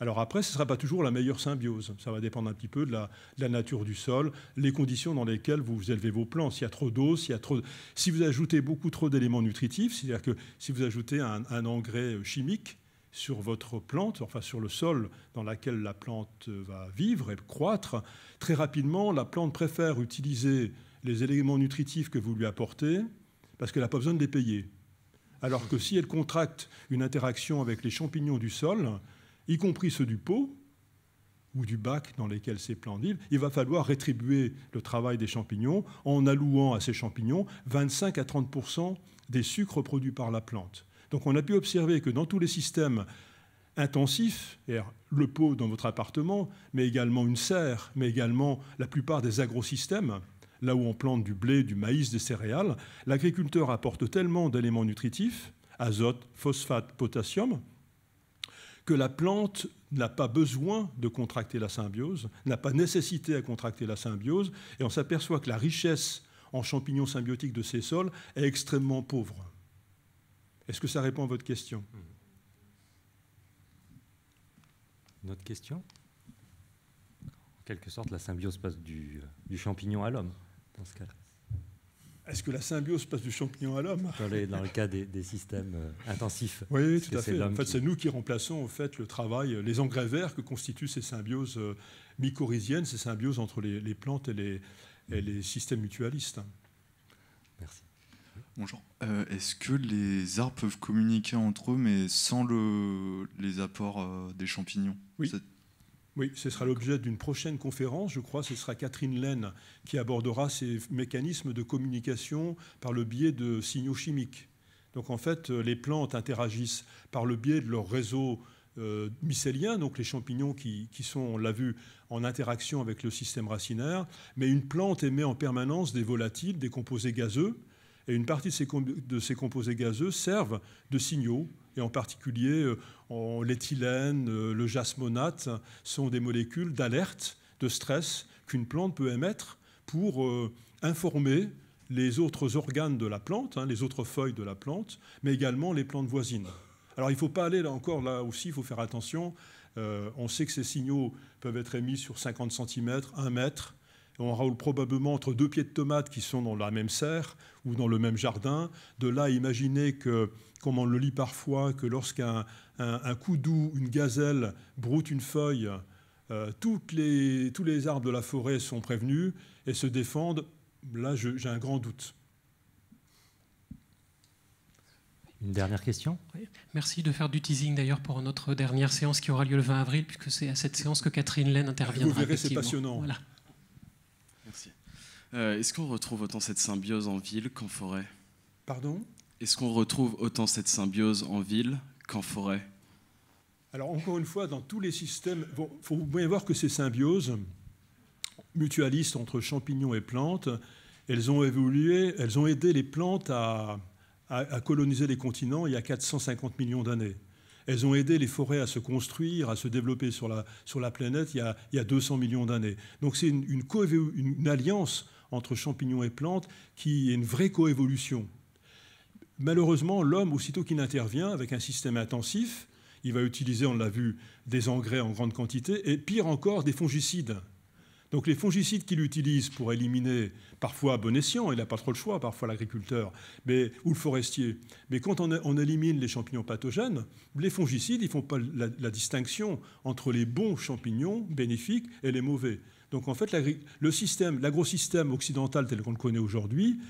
Alors après, ce ne sera pas toujours la meilleure symbiose. Ça va dépendre un petit peu de la nature du sol, les conditions dans lesquelles vous élevez vos plants. S'il y a trop d'eau, si vous ajoutez beaucoup trop d'éléments nutritifs, c'est-à-dire que si vous ajoutez un engrais chimique sur votre plante, enfin sur le sol dans lequel la plante va vivre et croître, très rapidement, la plante préfère utiliser les éléments nutritifs que vous lui apportez parce qu'elle n'a pas besoin de les payer. Alors que si elle contracte une interaction avec les champignons du sol, y compris ceux du pot ou du bac dans lesquels ces plantes vivent, il va falloir rétribuer le travail des champignons en allouant à ces champignons 25 à 30% des sucres produits par la plante. Donc on a pu observer que dans tous les systèmes intensifs, le pot dans votre appartement, mais également une serre, mais également la plupart des agrosystèmes, là où on plante du blé, du maïs, des céréales, l'agriculteur apporte tellement d'éléments nutritifs, azote, phosphate, potassium, que la plante n'a pas besoin de contracter la symbiose, n'a pas nécessité à contracter la symbiose, et on s'aperçoit que la richesse en champignons symbiotiques de ces sols est extrêmement pauvre. Est-ce que ça répond à votre question? Une autre question? En quelque sorte, la symbiose passe du champignon à l'homme, dans ce cas-là. Est-ce que la symbiose passe du champignon à l'homme? Dans le cas des systèmes intensifs. Oui, tout à fait. En fait, c'est nous qui remplaçons le travail, les engrais verts que constituent ces symbioses mycorhiziennes, ces symbioses entre les plantes et les systèmes mutualistes. Merci. Bonjour. Est-ce que les arbres peuvent communiquer entre eux, mais sans les apports des champignons? Oui. Oui, ce sera l'objet d'une prochaine conférence, je crois. Ce sera Catherine Laine qui abordera ces mécanismes de communication par le biais de signaux chimiques. Donc en fait, les plantes interagissent par le biais de leur réseau mycélien, donc les champignons qui sont, on l'a vu, en interaction avec le système racinaire. Mais une plante émet en permanence des volatiles, des composés gazeux. Et une partie de ces composés gazeux servent de signaux. Et en particulier, l'éthylène, le jasmonate sont des molécules d'alerte, de stress qu'une plante peut émettre pour informer les autres organes de la plante, hein, les autres feuilles de la plante, mais également les plantes voisines. Alors il ne faut pas aller là encore, là aussi, il faut faire attention. On sait que ces signaux peuvent être émis sur 50 cm, 1 mètre. On raoule probablement entre deux pieds de tomates qui sont dans la même serre ou dans le même jardin. De là, imaginer que, comme on le lit parfois, que lorsqu'un coudou, une gazelle, broute une feuille, tous les arbres de la forêt sont prévenus et se défendent. Là, j'ai un grand doute. Une dernière question. Oui. Merci de faire du teasing d'ailleurs pour notre dernière séance qui aura lieu le 20 avril, puisque c'est à cette séance que Catherine Laine interviendra. Vous verrez, c'est passionnant. Voilà. Merci. Est-ce qu'on retrouve autant cette symbiose en ville qu'en forêt? Pardon? Est-ce qu'on retrouve autant cette symbiose en ville qu'en forêt? Alors encore une fois, dans tous les systèmes, il faut bien voir que ces symbioses mutualistes entre champignons et plantes, elles ont évolué, elles ont aidé les plantes à coloniser les continents il y a 450 millions d'années. Elles ont aidé les forêts à se construire, à se développer sur la planète il y a 200 millions d'années. Donc c'est une alliance entre champignons et plantes qui est une vraie coévolution. Malheureusement, l'homme, aussitôt qu'il intervient avec un système intensif, il va utiliser, on l'a vu, des engrais en grande quantité et pire encore, des fongicides. Donc les fongicides qu'il utilise pour éliminer, parfois à bon escient, il n'a pas trop le choix, parfois l'agriculteur ou le forestier. Mais quand on élimine les champignons pathogènes, les fongicides, ils ne font pas la distinction entre les bons champignons bénéfiques et les mauvais. Donc en fait, l'agrosystème occidental tel qu'on le connaît aujourd'hui,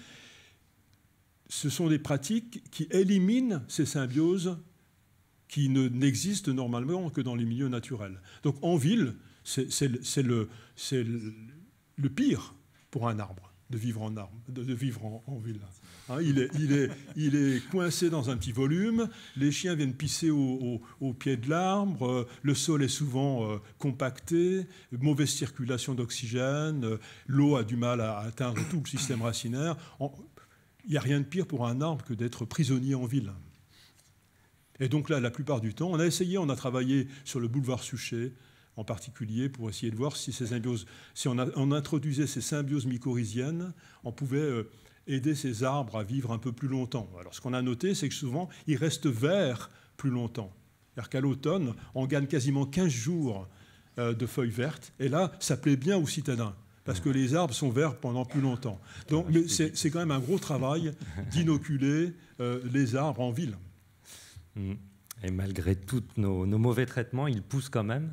ce sont des pratiques qui éliminent ces symbioses qui n'existent normalement que dans les milieux naturels. Donc en ville, c'est le pire pour un arbre, de vivre en ville. Hein, il est coincé dans un petit volume, les chiens viennent pisser au pied de l'arbre, le sol est souvent compacté, mauvaise circulation d'oxygène, l'eau a du mal à atteindre tout le système racinaire. Il n'y a rien de pire pour un arbre que d'être prisonnier en ville. Et donc là, la plupart du temps, on a travaillé sur le boulevard Suchet, en particulier pour essayer de voir si ces symbioses, si on introduisait ces symbioses mycorhiziennes, on pouvait aider ces arbres à vivre un peu plus longtemps. Alors ce qu'on a noté, c'est que souvent, ils restent verts plus longtemps. C'est-à-dire qu'à l'automne, on gagne quasiment 15 jours de feuilles vertes. Et là, ça plaît bien aux citadins, parce que les arbres sont verts pendant plus longtemps. Donc c'est quand même un gros travail d'inoculer les arbres en ville. Et malgré tous nos mauvais traitements, ils poussent quand même.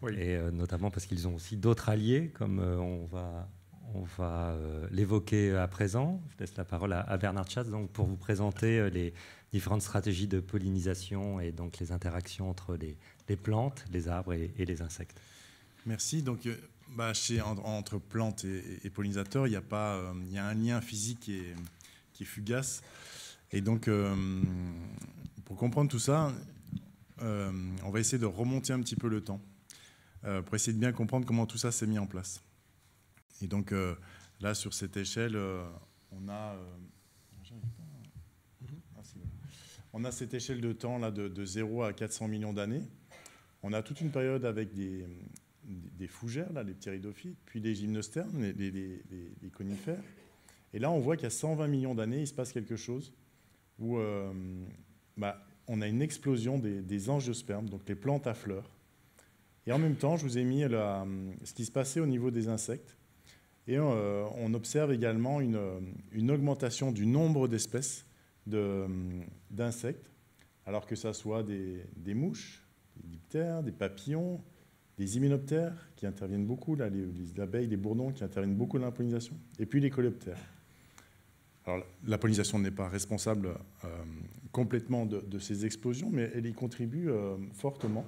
Oui. Et notamment parce qu'ils ont aussi d'autres alliés, comme on va l'évoquer à présent. Je laisse la parole à Bertrand Schatz donc, pour vous présenter les différentes stratégies de pollinisation et donc les interactions entre les plantes, les arbres et les insectes. Merci. Donc, entre plantes et pollinisateurs, il y a un lien physique qui est fugace. Et donc, pour comprendre tout ça, on va essayer de remonter un petit peu le temps. Pour essayer de bien comprendre comment tout ça s'est mis en place. Et donc là, sur cette échelle, on a cette échelle de temps là, de 0 à 400 millions d'années. On a toute une période avec des fougères, là, les ptéridophytes, puis les gymnosternes, les conifères. Et là, on voit qu'à 120 millions d'années, il se passe quelque chose où on a une explosion des angiospermes, donc les plantes à fleurs. Et en même temps, je vous ai mis ce qui se passait au niveau des insectes. Et on observe également une augmentation du nombre d'espèces d'insectes, alors que ça soit des mouches, des diptères, des papillons, des hyménoptères qui interviennent beaucoup, là, les abeilles, les bourdons qui interviennent beaucoup dans la pollinisation, et puis les coléoptères. Alors, la pollinisation n'est pas responsable complètement de ces explosions, mais elle y contribue fortement.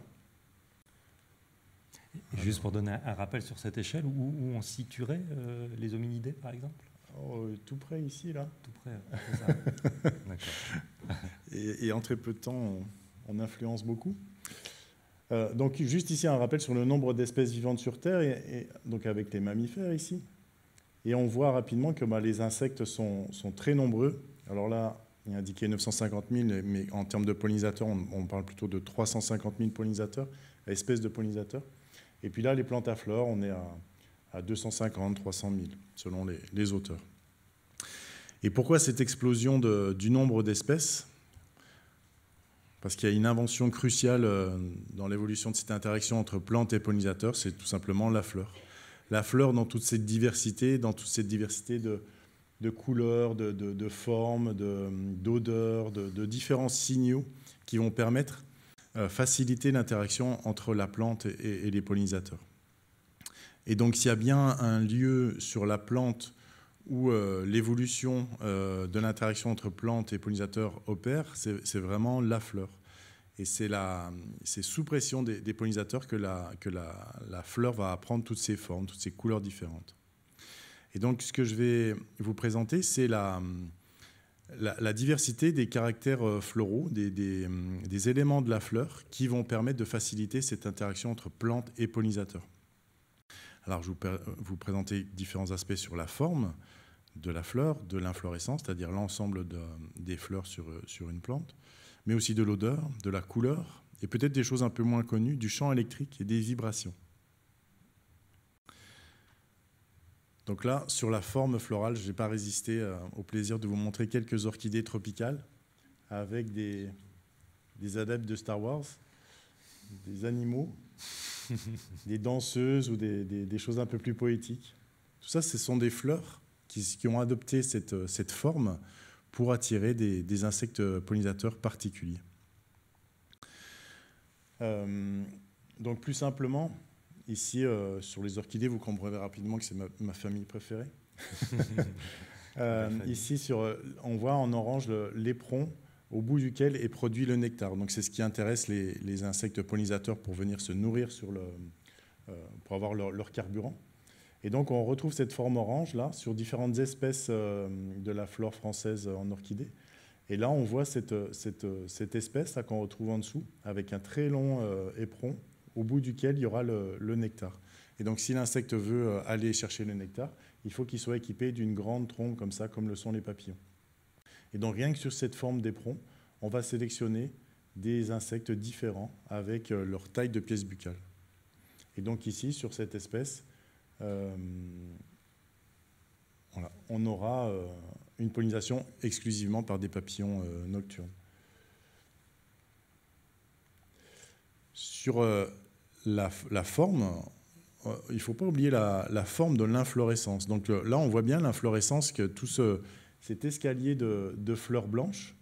Et juste pour donner un rappel sur cette échelle, où on situerait les hominidés, par exemple? Oh, tout près ici, là. Tout près, c'est ça. D'accord. Et en très peu de temps, on influence beaucoup. Donc juste ici un rappel sur le nombre d'espèces vivantes sur Terre, et donc avec les mammifères ici. Et on voit rapidement que les insectes sont très nombreux. Alors là, il est indiqué 950 000, mais en termes de pollinisateurs, on parle plutôt de 350 000 pollinisateurs, espèces de pollinisateurs. Et puis là, les plantes à fleurs, on est à 250 000, 300 000, selon les auteurs. Et pourquoi cette explosion du nombre d'espèces? Parce qu'il y a une invention cruciale dans l'évolution de cette interaction entre plantes et pollinisateurs, c'est tout simplement la fleur. La fleur dans toute cette diversité, de couleurs, de formes, d'odeurs, de différents signaux qui vont permettre, faciliter l'interaction entre la plante et les pollinisateurs. Et donc s'il y a bien un lieu sur la plante où l'évolution de l'interaction entre plantes et pollinisateurs opère, c'est vraiment la fleur. Et c'est sous pression des pollinisateurs que la fleur va prendre toutes ses formes, toutes ses couleurs différentes. Et donc ce que je vais vous présenter, c'est la diversité des caractères floraux, des éléments de la fleur qui vont permettre de faciliter cette interaction entre plantes et pollinisateurs. Alors je vais vous présenter différents aspects sur la forme de la fleur, de l'inflorescence, c'est-à-dire l'ensemble des fleurs sur une plante, mais aussi de l'odeur, de la couleur, et peut-être des choses un peu moins connues, du champ électrique et des vibrations. Donc là, sur la forme florale, je n'ai pas résisté au plaisir de vous montrer quelques orchidées tropicales avec des adeptes de Star Wars, des animaux, des danseuses ou des choses un peu plus poétiques. Tout ça, ce sont des fleurs qui ont adopté cette forme pour attirer des insectes pollinisateurs particuliers. Donc plus simplement, ici, sur les orchidées, vous comprendrez rapidement que c'est ma famille préférée. Ici, on voit en orange l'éperon au bout duquel est produit le nectar. Donc c'est ce qui intéresse les insectes pollinisateurs pour venir se nourrir pour avoir leur carburant. Et donc on retrouve cette forme orange là sur différentes espèces de la flore française en orchidée. Et là on voit cette espèce qu'on retrouve en dessous avec un très long éperon au bout duquel il y aura le nectar. Et donc si l'insecte veut aller chercher le nectar, il faut qu'il soit équipé d'une grande trompe comme ça, comme le sont les papillons. Et donc rien que sur cette forme d'éperon, on va sélectionner des insectes différents avec leur taille de pièce buccale. Et donc ici, sur cette espèce, voilà, on aura une pollinisation exclusivement par des papillons nocturnes. Sur la forme, il ne faut pas oublier la forme de l'inflorescence. Donc là, on voit bien l'inflorescence que tout cet escalier de fleurs blanches,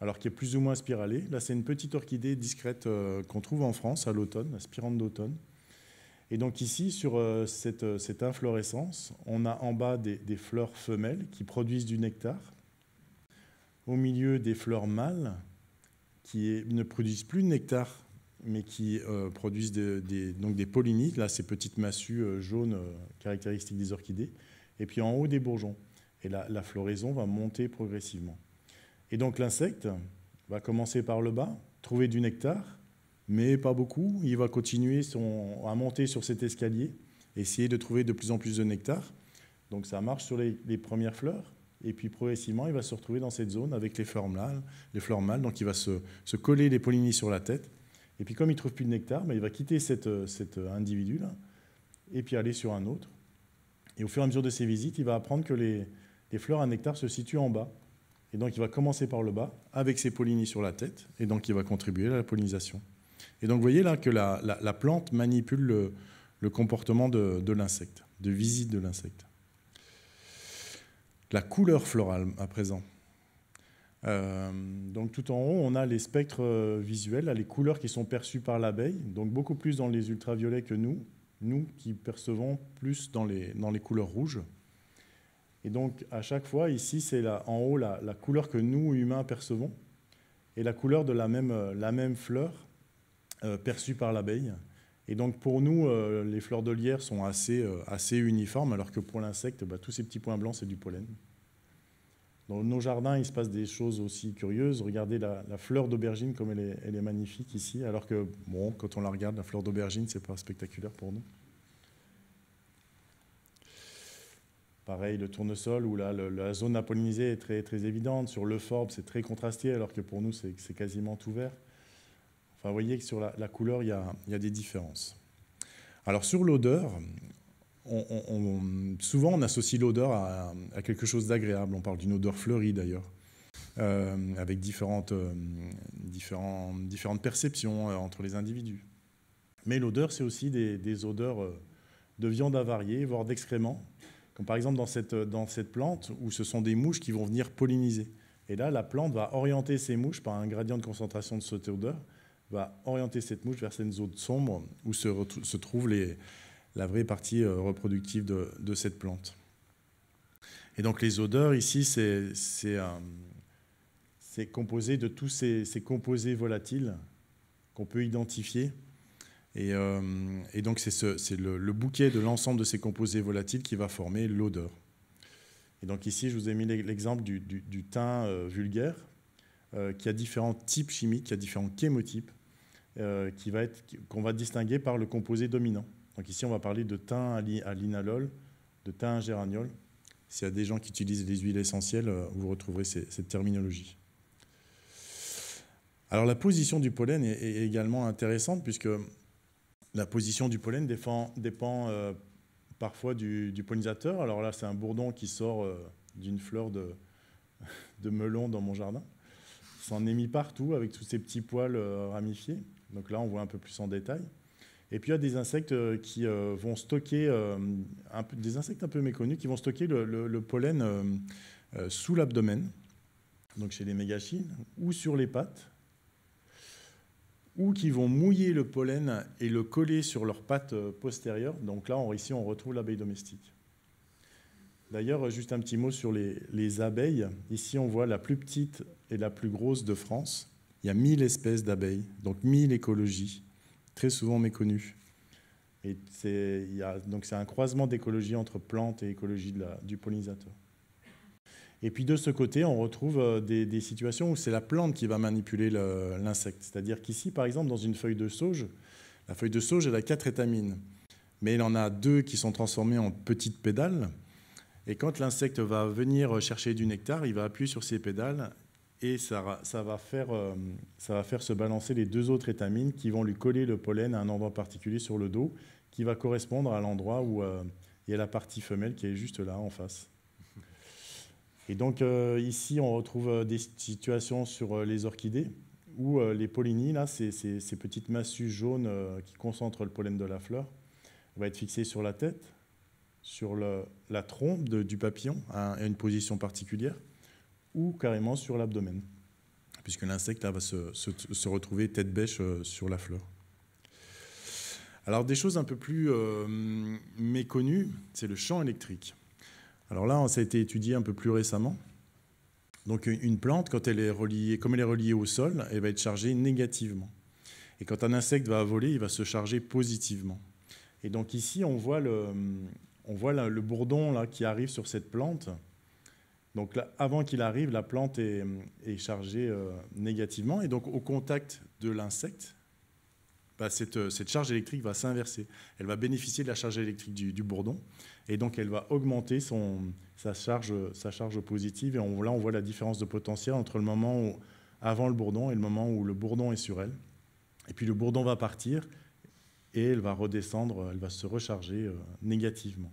alors qui est plus ou moins spiralé. Là, c'est une petite orchidée discrète qu'on trouve en France à l'automne, aspirante d'automne. Et donc ici, sur cette inflorescence, on a en bas des fleurs femelles qui produisent du nectar, au milieu des fleurs mâles qui ne produisent plus de nectar, mais qui produisent donc des pollinies, là, ces petites massues jaunes caractéristiques des orchidées, et puis en haut des bourgeons. Et la floraison va monter progressivement. Et donc l'insecte va commencer par le bas, trouver du nectar, mais pas beaucoup. Il va continuer à monter sur cet escalier, essayer de trouver de plus en plus de nectar. Donc ça marche sur les premières fleurs. Et puis progressivement, il va se retrouver dans cette zone avec les fleurs mâles. Donc il va se coller les pollinies sur la tête. Et puis comme il ne trouve plus de nectar, il va quitter cet individu-là et puis aller sur un autre. Et au fur et à mesure de ses visites, il va apprendre que les fleurs à nectar se situent en bas. Et donc, il va commencer par le bas, avec ses pollinies sur la tête, et donc il va contribuer à la pollinisation. Et donc, vous voyez là que la plante manipule le comportement de l'insecte, de visite de l'insecte. La couleur florale, à présent. Donc, tout en haut, on a les spectres visuels, les couleurs qui sont perçues par l'abeille, donc beaucoup plus dans les ultraviolets que nous qui percevons plus dans les couleurs rouges. Et donc, à chaque fois, ici, c'est en haut la couleur que nous, humains, percevons et la couleur de la même fleur perçue par l'abeille. Et donc, pour nous, les fleurs de lierre sont assez uniformes, alors que pour l'insecte, bah, tous ces petits points blancs, c'est du pollen. Dans nos jardins, il se passe des choses aussi curieuses. Regardez la fleur d'aubergine, comme elle est magnifique ici, alors que, bon, quand on la regarde, la fleur d'aubergine, c'est pas spectaculaire pour nous. Pareil, le tournesol, où là, la zone à polliniser est très, très évidente. Sur l'euphorbe, c'est très contrasté, alors que pour nous, c'est quasiment tout vert. Enfin, vous voyez que sur la couleur, il y a des différences. Alors, sur l'odeur, souvent, on associe l'odeur à quelque chose d'agréable. On parle d'une odeur fleurie, d'ailleurs, avec différentes perceptions entre les individus. Mais l'odeur, c'est aussi des odeurs de viande avariée, voire d'excréments. Comme par exemple dans cette plante où ce sont des mouches qui vont venir polliniser. Et là, la plante va orienter ces mouches par un gradient de concentration de cette odeur, va orienter cette mouche vers cette zone sombre où se trouve la vraie partie reproductive de cette plante. Et donc les odeurs ici, c'est composé de tous ces composés volatiles qu'on peut identifier. Et donc, c'est le bouquet de l'ensemble de ces composés volatiles qui va former l'odeur. Et donc ici, je vous ai mis l'exemple du thym vulgaire, qui a différents types chimiques, qui a différents chémotypes, qu'on va distinguer par le composé dominant. Donc ici, on va parler de thym à linalol, de thym à géraniol. S'il y a des gens qui utilisent les huiles essentielles, vous retrouverez cette terminologie. Alors, la position du pollen est également intéressante, puisque la position du pollen dépend parfois du pollinisateur. Alors là, c'est un bourdon qui sort d'une fleur de melon dans mon jardin. Il s'en est mis partout avec tous ces petits poils ramifiés. Donc là, on voit un peu plus en détail. Et puis, il y a des insectes qui vont stocker, des insectes un peu méconnus, qui vont stocker le pollen sous l'abdomen, donc chez les mégachines, ou sur les pattes, ou qui vont mouiller le pollen et le coller sur leurs pattes postérieures. Donc là, ici, on retrouve l'abeille domestique. D'ailleurs, juste un petit mot sur les abeilles. Ici, on voit la plus petite et la plus grosse de France. Il y a 1000 espèces d'abeilles, donc 1000 écologies, très souvent méconnues. Et c'est un croisement d'écologie entre plantes et écologie du pollinisateur. Et puis de ce côté, on retrouve des situations où c'est la plante qui va manipuler l'insecte. C'est-à-dire qu'ici, par exemple, dans une feuille de sauge, la feuille de sauge, elle a 4 étamines. Mais il en a 2 qui sont transformées en petites pédales. Et quand l'insecte va venir chercher du nectar, il va appuyer sur ces pédales et ça va faire se balancer les 2 autres étamines qui vont lui coller le pollen à un endroit particulier sur le dos qui va correspondre à l'endroit où il y a la partie femelle qui est juste là, en face. Et donc ici, on retrouve des situations sur les orchidées où les pollinies, là, ces petites massues jaunes qui concentrent le pollen de la fleur, vont être fixées sur la tête, sur la trompe du papillon à une position particulière ou carrément sur l'abdomen, puisque l'insecte va se retrouver tête bêche sur la fleur. Alors des choses un peu plus méconnues, c'est le champ électrique. Alors là, ça a été étudié un peu plus récemment. Donc une plante, comme elle est reliée au sol, elle va être chargée négativement. Et quand un insecte va voler, il va se charger positivement. Et donc ici, on voit le bourdon là, qui arrive sur cette plante. Donc là, avant qu'il arrive, la plante est chargée négativement. Et donc au contact de l'insecte, cette charge électrique va s'inverser. Elle va bénéficier de la charge électrique du bourdon et donc elle va augmenter sa charge positive. Et là, on voit la différence de potentiel entre le moment avant le bourdon et le moment où le bourdon est sur elle. Et puis le bourdon va partir et elle va redescendre, elle va se recharger négativement.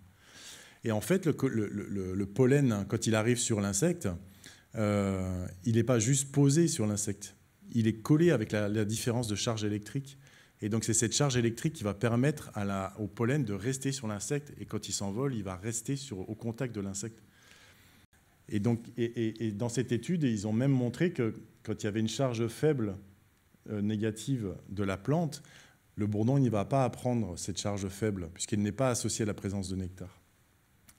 Et en fait, le pollen, quand il arrive sur l'insecte, il n'est pas juste posé sur l'insecte. Il est collé avec la différence de charge électrique. Et donc, c'est cette charge électrique qui va permettre au pollen de rester sur l'insecte. Et quand il s'envole, il va rester au contact de l'insecte. Et donc, dans cette étude, ils ont même montré que quand il y avait une charge faible négative de la plante, le bourdon n'y va pas apprendre cette charge faible, puisqu'il n'est pas associé à la présence de nectar.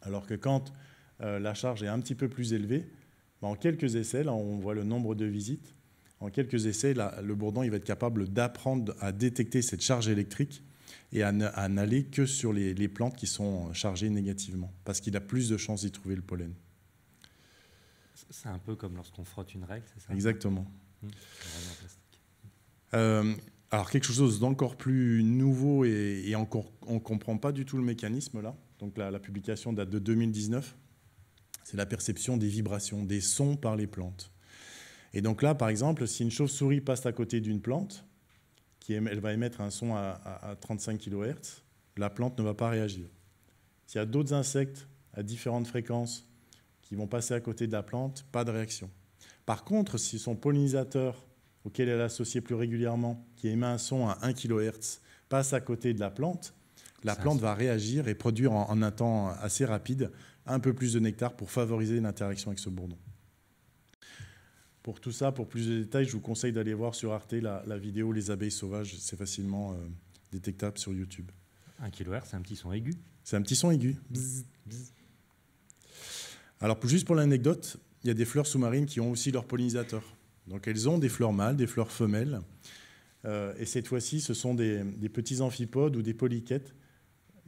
Alors que quand la charge est un petit peu plus élevée. En quelques essais, là on voit le nombre de visites, en quelques essais, là, le bourdon il va être capable d'apprendre à détecter cette charge électrique et à n'aller que sur les plantes qui sont chargées négativement, parce qu'il a plus de chances d'y trouver le pollen. C'est un peu comme lorsqu'on frotte une règle, c'est ça? Exactement. Alors quelque chose d'encore plus nouveau et encore, on ne comprend pas du tout le mécanisme là. Donc la publication date de 2019. C'est la perception des vibrations, des sons par les plantes. Et donc là, par exemple, si une chauve-souris passe à côté d'une plante, elle va émettre un son à 35 kHz, la plante ne va pas réagir. S'il y a d'autres insectes à différentes fréquences qui vont passer à côté de la plante, pas de réaction. Par contre, si son pollinisateur, auquel elle est associée plus régulièrement, qui émet un son à 1 kHz, passe à côté de la plante va réagir et produire en un temps assez rapide un peu plus de nectar pour favoriser l'interaction avec ce bourdon. Pour tout ça, pour plus de détails, je vous conseille d'aller voir sur Arte la vidéo « Les abeilles sauvages ». C'est facilement détectable sur YouTube. 1 kHz, c'est un petit son aigu. C'est un petit son aigu. Bzz, bzz. Alors, juste pour l'anecdote, il y a des fleurs sous-marines qui ont aussi leurs pollinisateurs. Donc, elles ont des fleurs mâles, des fleurs femelles. Et cette fois-ci, ce sont des petits amphipodes ou des polychètes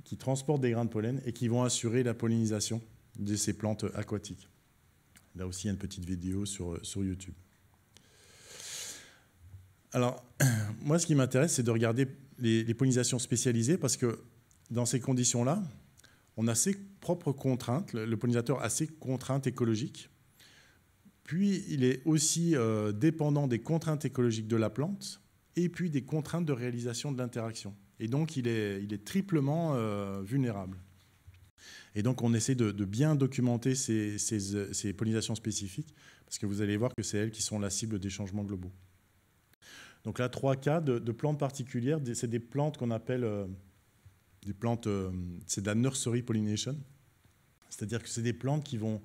qui transportent des grains de pollen et qui vont assurer la pollinisation de ces plantes aquatiques. Là aussi, il y a une petite vidéo sur YouTube. Alors, moi, ce qui m'intéresse, c'est de regarder les pollinisations spécialisées parce que dans ces conditions-là, on a ses propres contraintes. Le pollinisateur a ses contraintes écologiques. Puis, il est aussi dépendant des contraintes écologiques de la plante et puis des contraintes de réalisation de l'interaction. Et donc, il est triplement vulnérable. Et donc, on essaie de bien documenter ces pollinisations spécifiques, parce que vous allez voir que c'est elles qui sont la cible des changements globaux. Donc là, 3 cas de plantes particulières. C'est des plantes qu'on appelle des plantes... c'est de la nursery pollination. C'est-à-dire que c'est des plantes qui vont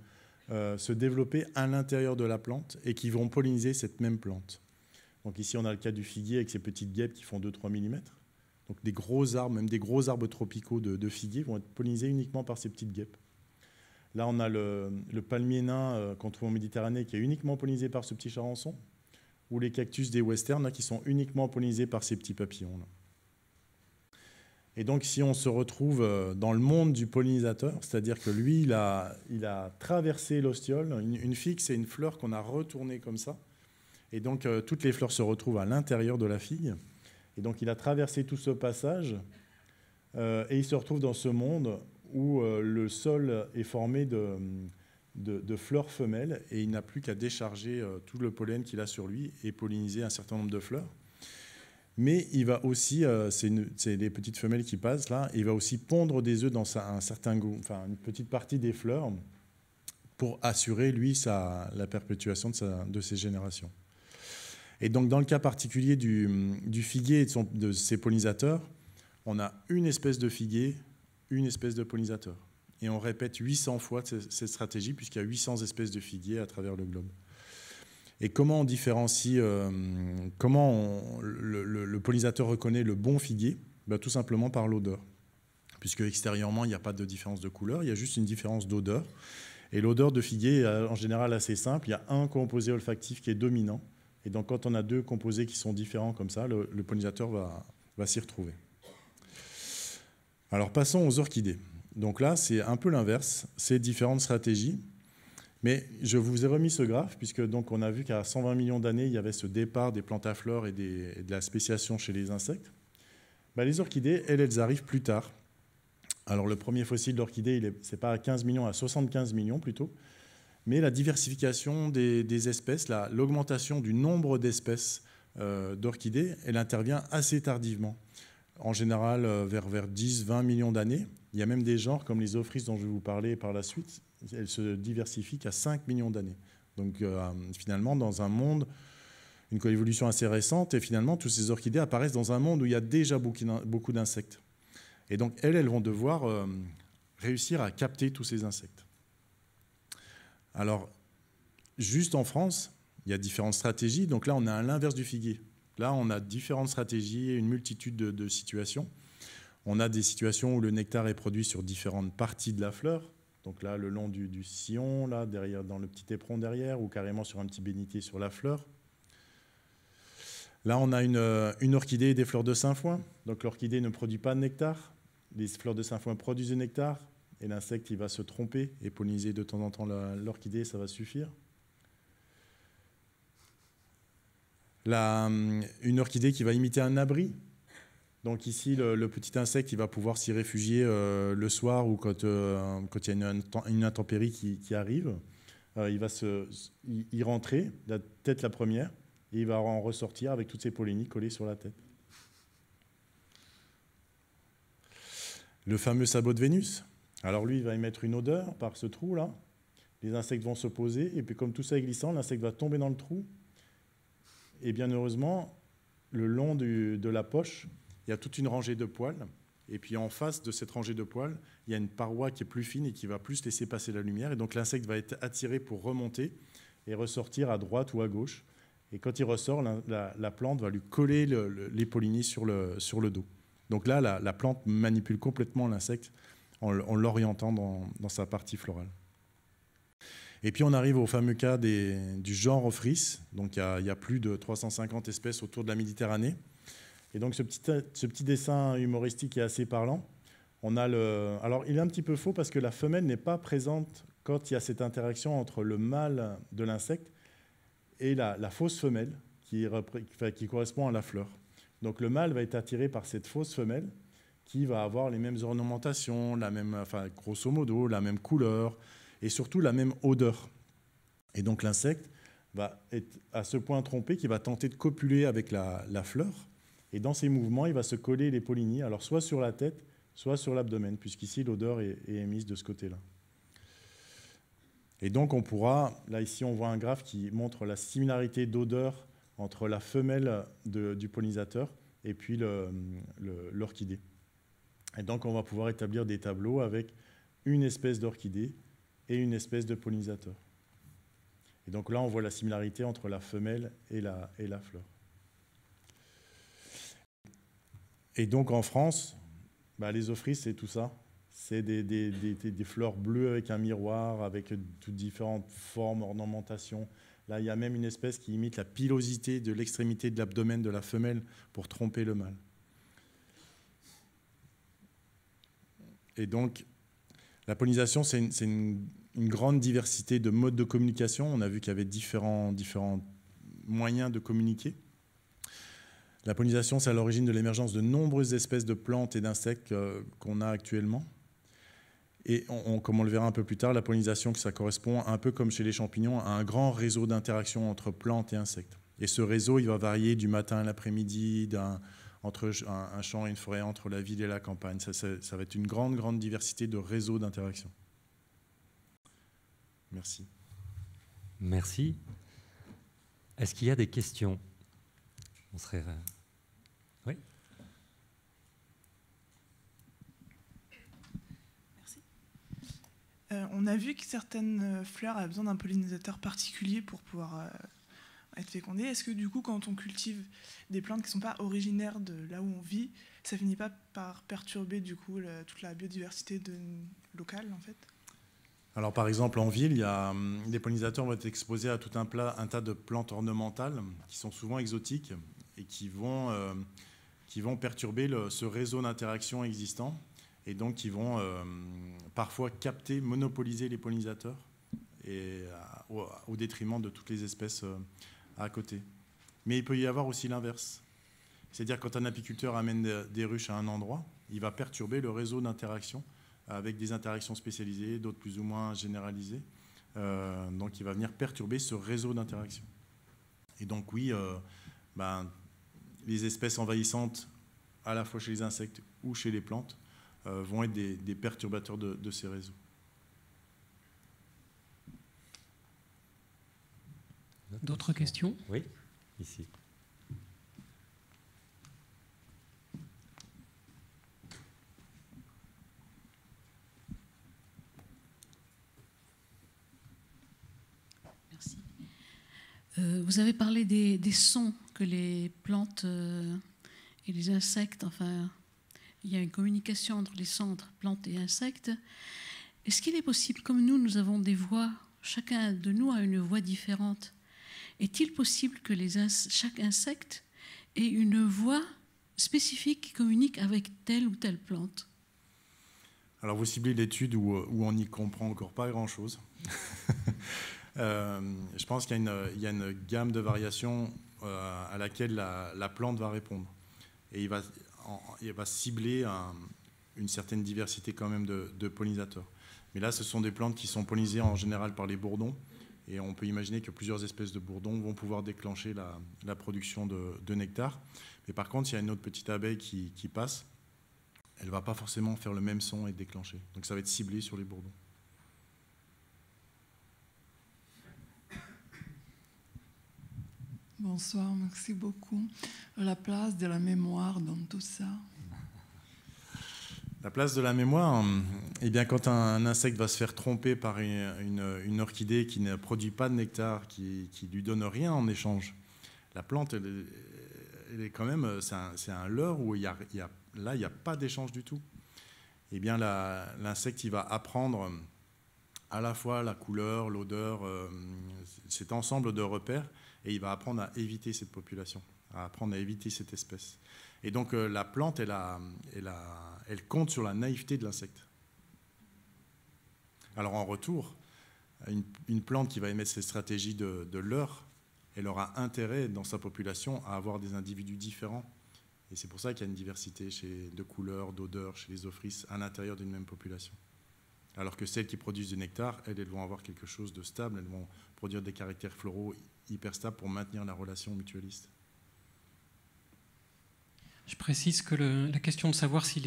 se développer à l'intérieur de la plante et qui vont polliniser cette même plante. Donc ici, on a le cas du figuier avec ces petites guêpes qui font 2-3 mm. Donc des gros arbres, même des gros arbres tropicaux de figuier vont être pollinisés uniquement par ces petites guêpes. Là, on a le palmier nain qu'on trouve en Méditerranée qui est uniquement pollinisé par ce petit charançon, ou les cactus des westerns là, qui sont uniquement pollinisés par ces petits papillons. Là. Et donc, si on se retrouve dans le monde du pollinisateur, c'est-à-dire que lui, il a traversé l'ostiole. Une figue, c'est une fleur qu'on a retournée comme ça. Et donc, toutes les fleurs se retrouvent à l'intérieur de la figue. Et donc, il a traversé tout ce passage et il se retrouve dans ce monde où le sol est formé de fleurs femelles et il n'a plus qu'à décharger tout le pollen qu'il a sur lui et polliniser un certain nombre de fleurs. Mais il va aussi, c'est les petites femelles qui passent là, il va aussi pondre des œufs dans une petite partie des fleurs pour assurer, lui, la perpétuation de ses générations. Et donc, dans le cas particulier du figuier et de ses pollinisateurs, on a une espèce de figuier, une espèce de pollinisateur. Et on répète 800 fois cette stratégie, puisqu'il y a 800 espèces de figuier à travers le globe. Et comment on différencie, le pollinisateur reconnaît le bon figuier? Ben, tout simplement par l'odeur. Puisque extérieurement, il n'y a pas de différence de couleur, il y a juste une différence d'odeur. Et l'odeur de figuier est en général assez simple. Il y a un composé olfactif qui est dominant. Et donc, quand on a 2 composés qui sont différents comme ça, le pollinisateur va s'y retrouver. Alors, passons aux orchidées. Donc là, c'est un peu l'inverse. C'est différentes stratégies. Mais je vous ai remis ce graphe, puisque donc, on a vu qu'à 120 millions d'années, il y avait ce départ des plantes à fleurs et de la spéciation chez les insectes. Ben, les orchidées, elles arrivent plus tard. Alors, le premier fossile d'orchidée, ce n'est pas à 15 millions, à 75 millions plutôt. Mais la diversification des espèces, l'augmentation du nombre d'espèces d'orchidées, elle intervient assez tardivement. En général, vers 10-20 millions d'années. Il y a même des genres comme les ophrys dont je vais vous parler par la suite. Elles se diversifient qu'à 5 millions d'années. Donc finalement, dans un monde, une coévolution assez récente, et finalement, toutes ces orchidées apparaissent dans un monde où il y a déjà beaucoup d'insectes. Et donc, elles vont devoir réussir à capter tous ces insectes. Alors, juste en France, il y a différentes stratégies. Donc là, on a l'inverse du figuier. Là, on a différentes stratégies et une multitude de situations. On a des situations où le nectar est produit sur différentes parties de la fleur. Donc là, le long du sillon, là, derrière, dans le petit éperon derrière, ou carrément sur un petit bénitier sur la fleur. Là, on a une orchidée et des fleurs de sainfoin. Donc l'orchidée ne produit pas de nectar. Les fleurs de sainfoin produisent du nectar. Et l'insecte, il va se tromper et polliniser de temps en temps l'orchidée, ça va suffire. Une orchidée qui va imiter un abri. Donc ici, le petit insecte, il va pouvoir s'y réfugier le soir ou quand il y a une intempérie qui arrive. Il va y rentrer, la tête la première, et il va en ressortir avec toutes ses pollinies collées sur la tête. Le fameux sabot de Vénus. Alors lui, il va émettre une odeur par ce trou-là. Les insectes vont se poser, et puis comme tout ça est glissant, l'insecte va tomber dans le trou. Et bien heureusement, le long de la poche, il y a toute une rangée de poils, et puis en face de cette rangée de poils, il y a une paroi qui est plus fine et qui va plus laisser passer la lumière, et donc l'insecte va être attiré pour remonter et ressortir à droite ou à gauche, et quand il ressort, la plante va lui coller les pollinies sur le dos. Donc là, la plante manipule complètement l'insecte en l'orientant dans sa partie florale. Et puis on arrive au fameux cas du genre ophrys, donc il y a plus de 350 espèces autour de la Méditerranée. Et donc ce petit dessin humoristique est assez parlant. On a alors il est un petit peu faux parce que la femelle n'est pas présente quand il y a cette interaction entre le mâle de l'insecte et la fausse femelle qui correspond à la fleur. Donc le mâle va être attiré par cette fausse femelle qui va avoir les mêmes ornementations, grosso modo, la même couleur et surtout la même odeur. Et donc l'insecte va être à ce point trompé qu'il va tenter de copuler avec la fleur. Et dans ces mouvements, il va se coller les pollinies, alors soit sur la tête, soit sur l'abdomen, puisqu'ici, l'odeur est émise de ce côté-là. Et donc, on pourra... Là, ici, on voit un graphe qui montre la similarité d'odeur entre la femelle du pollinisateur et puis l'orchidée. Et donc, on va pouvoir établir des tableaux avec une espèce d'orchidée et une espèce de pollinisateur. Et donc là, on voit la similarité entre la femelle et la fleur. Et donc en France, les ophrys, c'est tout ça. C'est des fleurs bleues avec un miroir, avec toutes différentes formes, ornementations. Là, il y a même une espèce qui imite la pilosité de l'extrémité de l'abdomen de la femelle pour tromper le mâle. Et donc, la pollinisation, c'est une grande diversité de modes de communication. On a vu qu'il y avait différents moyens de communiquer. La pollinisation, c'est à l'origine de l'émergence de nombreuses espèces de plantes et d'insectes qu'on a actuellement. Et comme on le verra un peu plus tard, la pollinisation, ça correspond un peu comme chez les champignons, à un grand réseau d'interactions entre plantes et insectes. Et ce réseau, il va varier du matin à l'après-midi, entre un champ et une forêt, entre la ville et la campagne. Ça va être une grande diversité de réseaux d'interactions. Merci. Merci. Est-ce qu'il y a des questions? On serait... Oui. Merci. On a vu que certaines fleurs avaient besoin d'un pollinisateur particulier pour pouvoir être fécondées. Est-ce que du coup, quand on cultive des plantes qui ne sont pas originaires de là où on vit, ça finit pas par perturber du coup toute la biodiversité locale en fait? Alors par exemple en ville, les pollinisateurs vont être exposés à tout un tas de plantes ornementales qui sont souvent exotiques et qui vont perturber ce réseau d'interaction existant et donc qui vont parfois capter, monopoliser les pollinisateurs et, au détriment de toutes les espèces à côté. Mais il peut y avoir aussi l'inverse. C'est-à-dire quand un apiculteur amène des ruches à un endroit, il va perturber le réseau d'interaction avec des interactions spécialisées, d'autres plus ou moins généralisées. Donc il va venir perturber ce réseau d'interactions. Et donc oui... les espèces envahissantes, à la fois chez les insectes ou chez les plantes, vont être des perturbateurs de ces réseaux. D'autres questions? Oui, ici. Merci. Vous avez parlé des sons que les plantes et les insectes, il y a une communication entre les sons, plantes et insectes. Est-ce qu'il est possible, comme nous, nous avons des voix, chacun de nous a une voix différente, est-il possible que chaque insecte ait une voix spécifique qui communique avec telle ou telle plante? Alors vous ciblez l'étude où on n'y comprend encore pas grand-chose. Je pense qu'il y a une gamme de variations à laquelle la plante va répondre. Et il va cibler une certaine diversité quand même de pollinisateurs. Mais là, ce sont des plantes qui sont pollinisées en général par les bourdons. Et on peut imaginer que plusieurs espèces de bourdons vont pouvoir déclencher la production de nectar. Mais par contre, s'il y a une autre petite abeille qui passe, elle ne va pas forcément faire le même son et déclencher. Donc ça va être ciblé sur les bourdons. Bonsoir, merci beaucoup. La place de la mémoire dans tout ça? La place de la mémoire, eh bien, quand un insecte va se faire tromper par une orchidée qui ne produit pas de nectar, qui lui donne rien en échange, la plante, elle est quand même, c'est un leurre où là, il n'y a pas d'échange du tout. Eh bien, l'insecte, il va apprendre à la fois la couleur, l'odeur, cet ensemble de repères, et il va apprendre à éviter cette population, à apprendre à éviter cette espèce. Et donc la plante, elle compte sur la naïveté de l'insecte. Alors en retour, une plante qui va émettre ces stratégies de leurre, elle aura intérêt dans sa population à avoir des individus différents. Et c'est pour ça qu'il y a une diversité de couleurs, d'odeurs chez les ophrys à l'intérieur d'une même population. Alors que celles qui produisent du nectar, elles vont avoir quelque chose de stable, elles vont produire des caractères floraux hyper stables pour maintenir la relation mutualiste. Je précise que la question de savoir si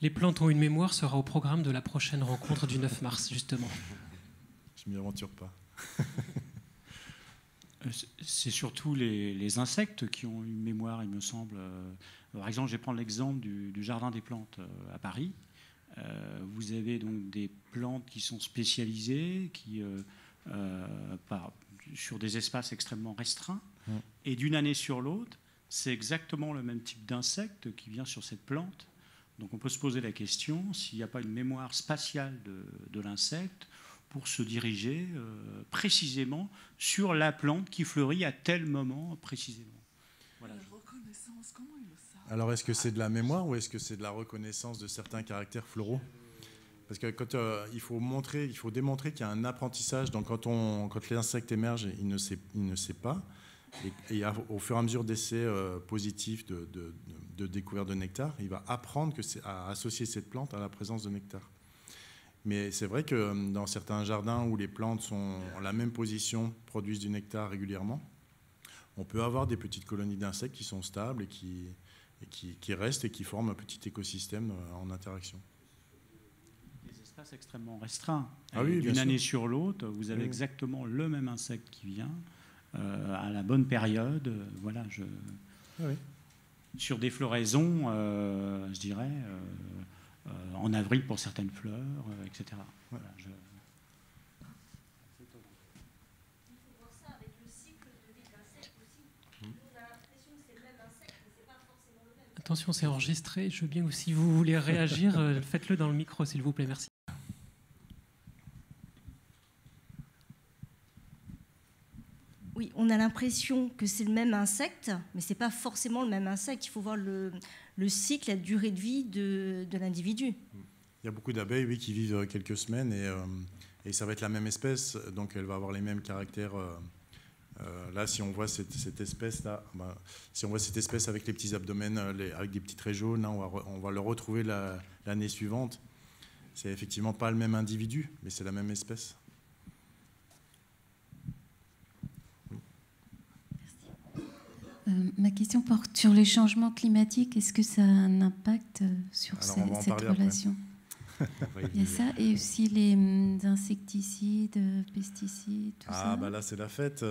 les plantes ont une mémoire sera au programme de la prochaine rencontre du 9 mars, justement. Je ne m'y aventure pas. C'est surtout les insectes qui ont une mémoire, il me semble. Par exemple, je vais prendre l'exemple du jardin des plantes à Paris. Vous avez donc des plantes qui sont spécialisées, sur des espaces extrêmement restreints. Et d'une année sur l'autre, c'est exactement le même type d'insecte qui vient sur cette plante. Donc on peut se poser la question s'il n'y a pas une mémoire spatiale de l'insecte pour se diriger précisément sur la plante qui fleurit à tel moment précisément. Voilà. La reconnaissance, comment ils le savent? Alors est-ce que c'est de la mémoire ou est-ce que c'est de la reconnaissance de certains caractères floraux? Parce que quand il faut démontrer qu'il y a un apprentissage. Donc quand l'insecte émerge, il ne sait pas. Et au fur et à mesure d'essais positifs de découverte de nectar, il va apprendre à associer cette plante à la présence de nectar. Mais c'est vrai que dans certains jardins où les plantes sont en la même position, produisent du nectar régulièrement, on peut avoir des petites colonies d'insectes qui sont stables et qui restent et qui forment un petit écosystème en interaction. Des espaces extrêmement restreints. Ah oui, d'une année sur l'autre, vous avez exactement le même insecte qui vient. À la bonne période, voilà, oui. Sur des floraisons, je dirais, en avril pour certaines fleurs, etc. Ouais. Voilà, Il faut voir ça avec le cycle de vie d'insectes aussi. On a l'impression que c'est le même insecte, mais c'est pas forcément le même. Attention, c'est enregistré. Je veux bien, ou si vous voulez réagir, faites-le dans le micro, s'il vous plaît. Merci. Oui, on a l'impression que c'est le même insecte, mais ce n'est pas forcément le même insecte. Il faut voir le cycle, la durée de vie de l'individu. Il y a beaucoup d'abeilles, oui, qui vivent quelques semaines et ça va être la même espèce, donc elle va avoir les mêmes caractères. Là, si on voit cette espèce-là, ben, si on voit cette espèce avec les petits abdomens, avec des petits traits jaunes, hein, on va le retrouver l'année suivante. C'est effectivement pas le même individu, mais c'est la même espèce. Ma question porte sur les changements climatiques. Est-ce que ça a un impact sur cette relation? Il y a ça et aussi les insecticides, pesticides, tout ça. Ah, bah là, c'est la fête.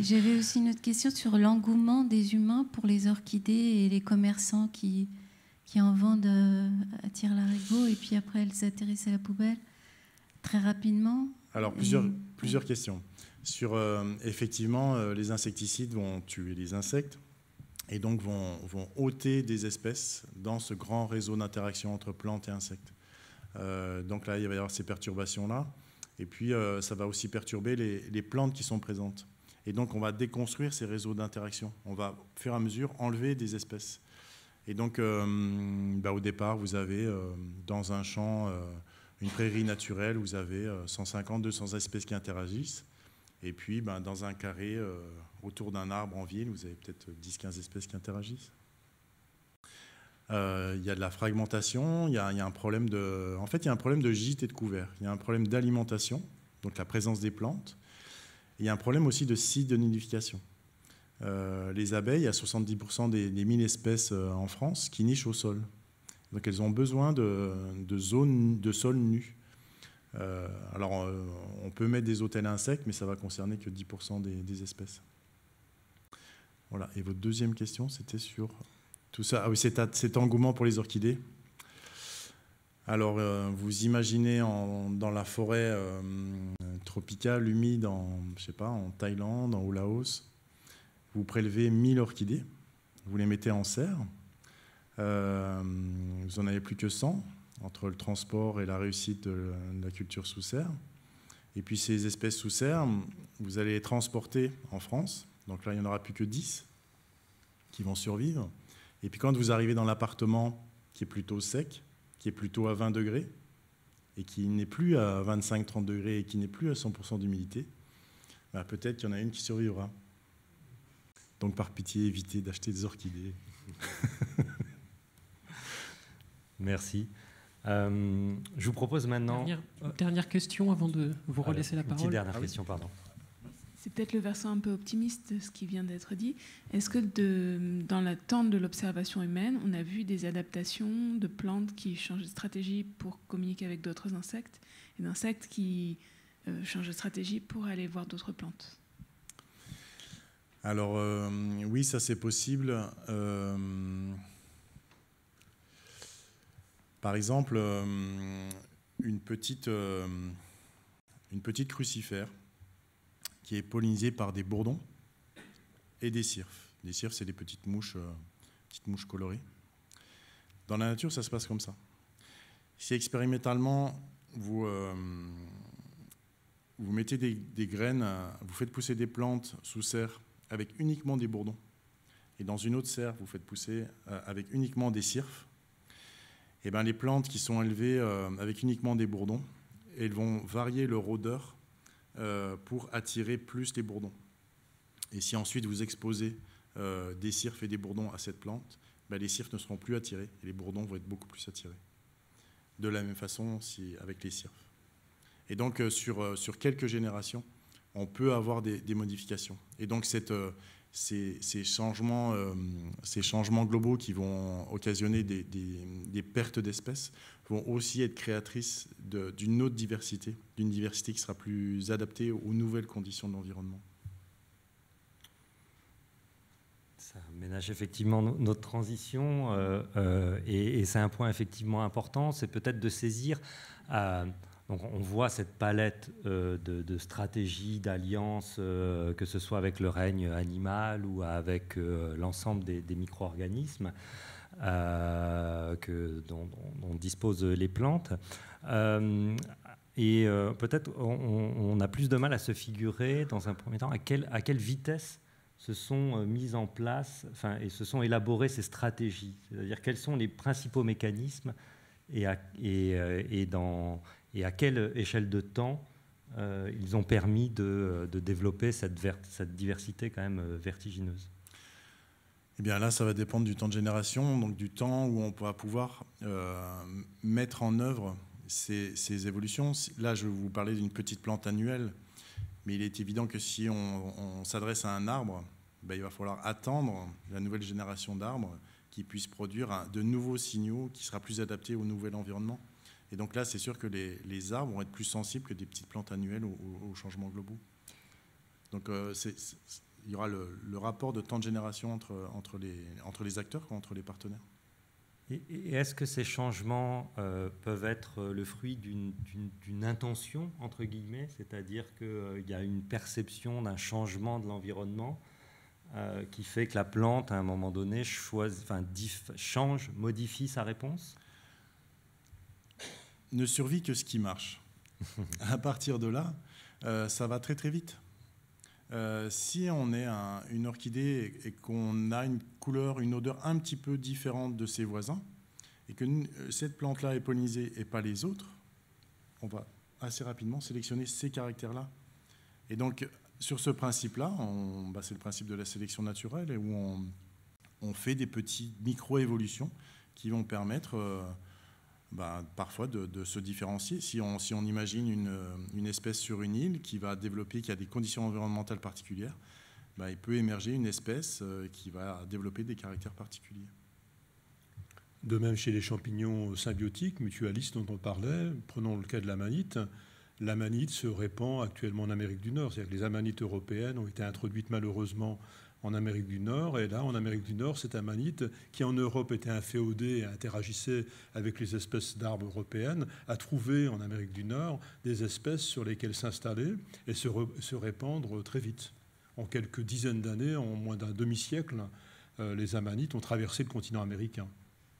J'avais aussi une autre question sur l'engouement des humains pour les orchidées et les commerçants qui en vendent à tire-larigot et puis après, elles atterrissent à la poubelle très rapidement. Alors, plusieurs questions. Sur, effectivement, les insecticides vont tuer les insectes et donc vont ôter des espèces dans ce grand réseau d'interaction entre plantes et insectes. Donc là, il va y avoir ces perturbations-là. Et puis, ça va aussi perturber les plantes qui sont présentes. Et donc, on va déconstruire ces réseaux d'interaction. On va, au fur et à mesure, enlever des espèces. Et donc, au départ, vous avez dans un champ, une prairie naturelle, vous avez 150, 200 espèces qui interagissent. Et puis, dans un carré, autour d'un arbre en ville, vous avez peut-être 10-15 espèces qui interagissent. Il y a de la fragmentation, il y a un problème de... En fait, il y a un problème de gîte et de couvert. Il y a un problème d'alimentation, donc la présence des plantes. Et il y a un problème aussi de site de nidification. Les abeilles, il y a 70% des 1000 espèces en France qui nichent au sol. Donc elles ont besoin de zones de sol nu. On peut mettre des hôtels à insectes, mais ça va concerner que 10% des espèces. Voilà. Et votre deuxième question, c'était sur tout ça. Ah oui, cet engouement pour les orchidées. Alors, vous imaginez dans la forêt tropicale, humide, en Thaïlande, au Laos, vous prélevez 1000 orchidées, vous les mettez en serre, vous n'en avez plus que 100, entre le transport et la réussite de la culture sous serre. Et puis ces espèces sous serre, vous allez les transporter en France, donc là il n'y en aura plus que 10 qui vont survivre. Et puis quand vous arrivez dans l'appartement qui est plutôt sec, qui est plutôt à 20 degrés, et qui n'est plus à 25-30 degrés, et qui n'est plus à 100% d'humidité, peut-être qu'il y en a une qui survivra. Donc par pitié, évitez d'acheter des orchidées. Merci. Je vous propose maintenant... Dernière question avant de vous relaisser la parole. Petite dernière question, pardon. C'est peut-être le versant un peu optimiste de ce qui vient d'être dit. Est-ce que dans l'attente de l'observation humaine, on a vu des adaptations de plantes qui changent de stratégie pour communiquer avec d'autres insectes et d'insectes qui changent de stratégie pour aller voir d'autres plantes ? Alors oui, ça c'est possible. Par exemple, une petite crucifère qui est pollinisée par des bourdons et des cirfes. Des cirfes, c'est des petites mouches colorées. Dans la nature, ça se passe comme ça. Si expérimentalement, vous mettez des graines, vous faites pousser des plantes sous serre avec uniquement des bourdons, et dans une autre serre, vous faites pousser avec uniquement des cirfes, et les plantes qui sont élevées avec uniquement des bourdons, elles vont varier leur odeur pour attirer plus les bourdons. Et si ensuite vous exposez des cirfes et des bourdons à cette plante, les cirfes ne seront plus attirés, et les bourdons vont être beaucoup plus attirés. De la même façon avec les cirfes. Et donc sur quelques générations, on peut avoir des modifications. Et donc ces changements globaux qui vont occasionner des pertes d'espèces vont aussi être créatrices d'une autre diversité, d'une diversité qui sera plus adaptée aux nouvelles conditions de l'environnement. Ça ménage effectivement notre transition et c'est un point effectivement important, c'est peut-être de saisir... Donc on voit cette palette de stratégies, d'alliances, que ce soit avec le règne animal ou avec l'ensemble des micro-organismes dont disposent les plantes. Peut-être on a plus de mal à se figurer, dans un premier temps, à quelle vitesse se sont mises en place et se sont élaborées ces stratégies. C'est-à-dire quels sont les principaux mécanismes et à quelle échelle de temps ils ont permis de développer cette diversité quand même vertigineuse? Eh bien là, ça va dépendre du temps de génération, donc du temps où on va pouvoir mettre en œuvre ces évolutions. Là, je vais vous parler d'une petite plante annuelle, mais il est évident que si on s'adresse à un arbre, il va falloir attendre la nouvelle génération d'arbres qui puisse produire de nouveaux signaux qui sera plus adaptés au nouvel environnement. Et donc là, c'est sûr que les arbres vont être plus sensibles que des petites plantes annuelles aux changements globaux. Donc il y aura le rapport de temps de génération entre les acteurs, entre les partenaires. Et est-ce que ces changements peuvent être le fruit d'une intention, entre guillemets, c'est-à-dire qu'il y a une perception d'un changement de l'environnement qui fait que la plante, à un moment donné, change, modifie sa réponse? ne survit que ce qui marche. À partir de là, ça va très très vite. Si on est une orchidée et qu'on a une couleur, une odeur un petit peu différente de ses voisins, et que cette plante-là est pollinisée et pas les autres, on va assez rapidement sélectionner ces caractères-là. Et donc, sur ce principe-là, c'est le principe de la sélection naturelle, et où on fait des petites micro-évolutions qui vont permettre parfois de se différencier. Si on imagine une espèce sur une île qui va développer, qui a des conditions environnementales particulières, il peut émerger une espèce qui va développer des caractères particuliers. De même chez les champignons symbiotiques, mutualistes dont on parlait, prenons le cas de l'amanite. L'amanite se répand actuellement en Amérique du Nord. C'est-à-dire que les amanites européennes ont été introduites malheureusement en Amérique du Nord. Et là, en Amérique du Nord, cette amanite, qui en Europe était inféodée et interagissait avec les espèces d'arbres européennes, a trouvé en Amérique du Nord des espèces sur lesquelles s'installer et se répandre très vite. En quelques dizaines d'années, en moins d'un demi-siècle, les amanites ont traversé le continent américain.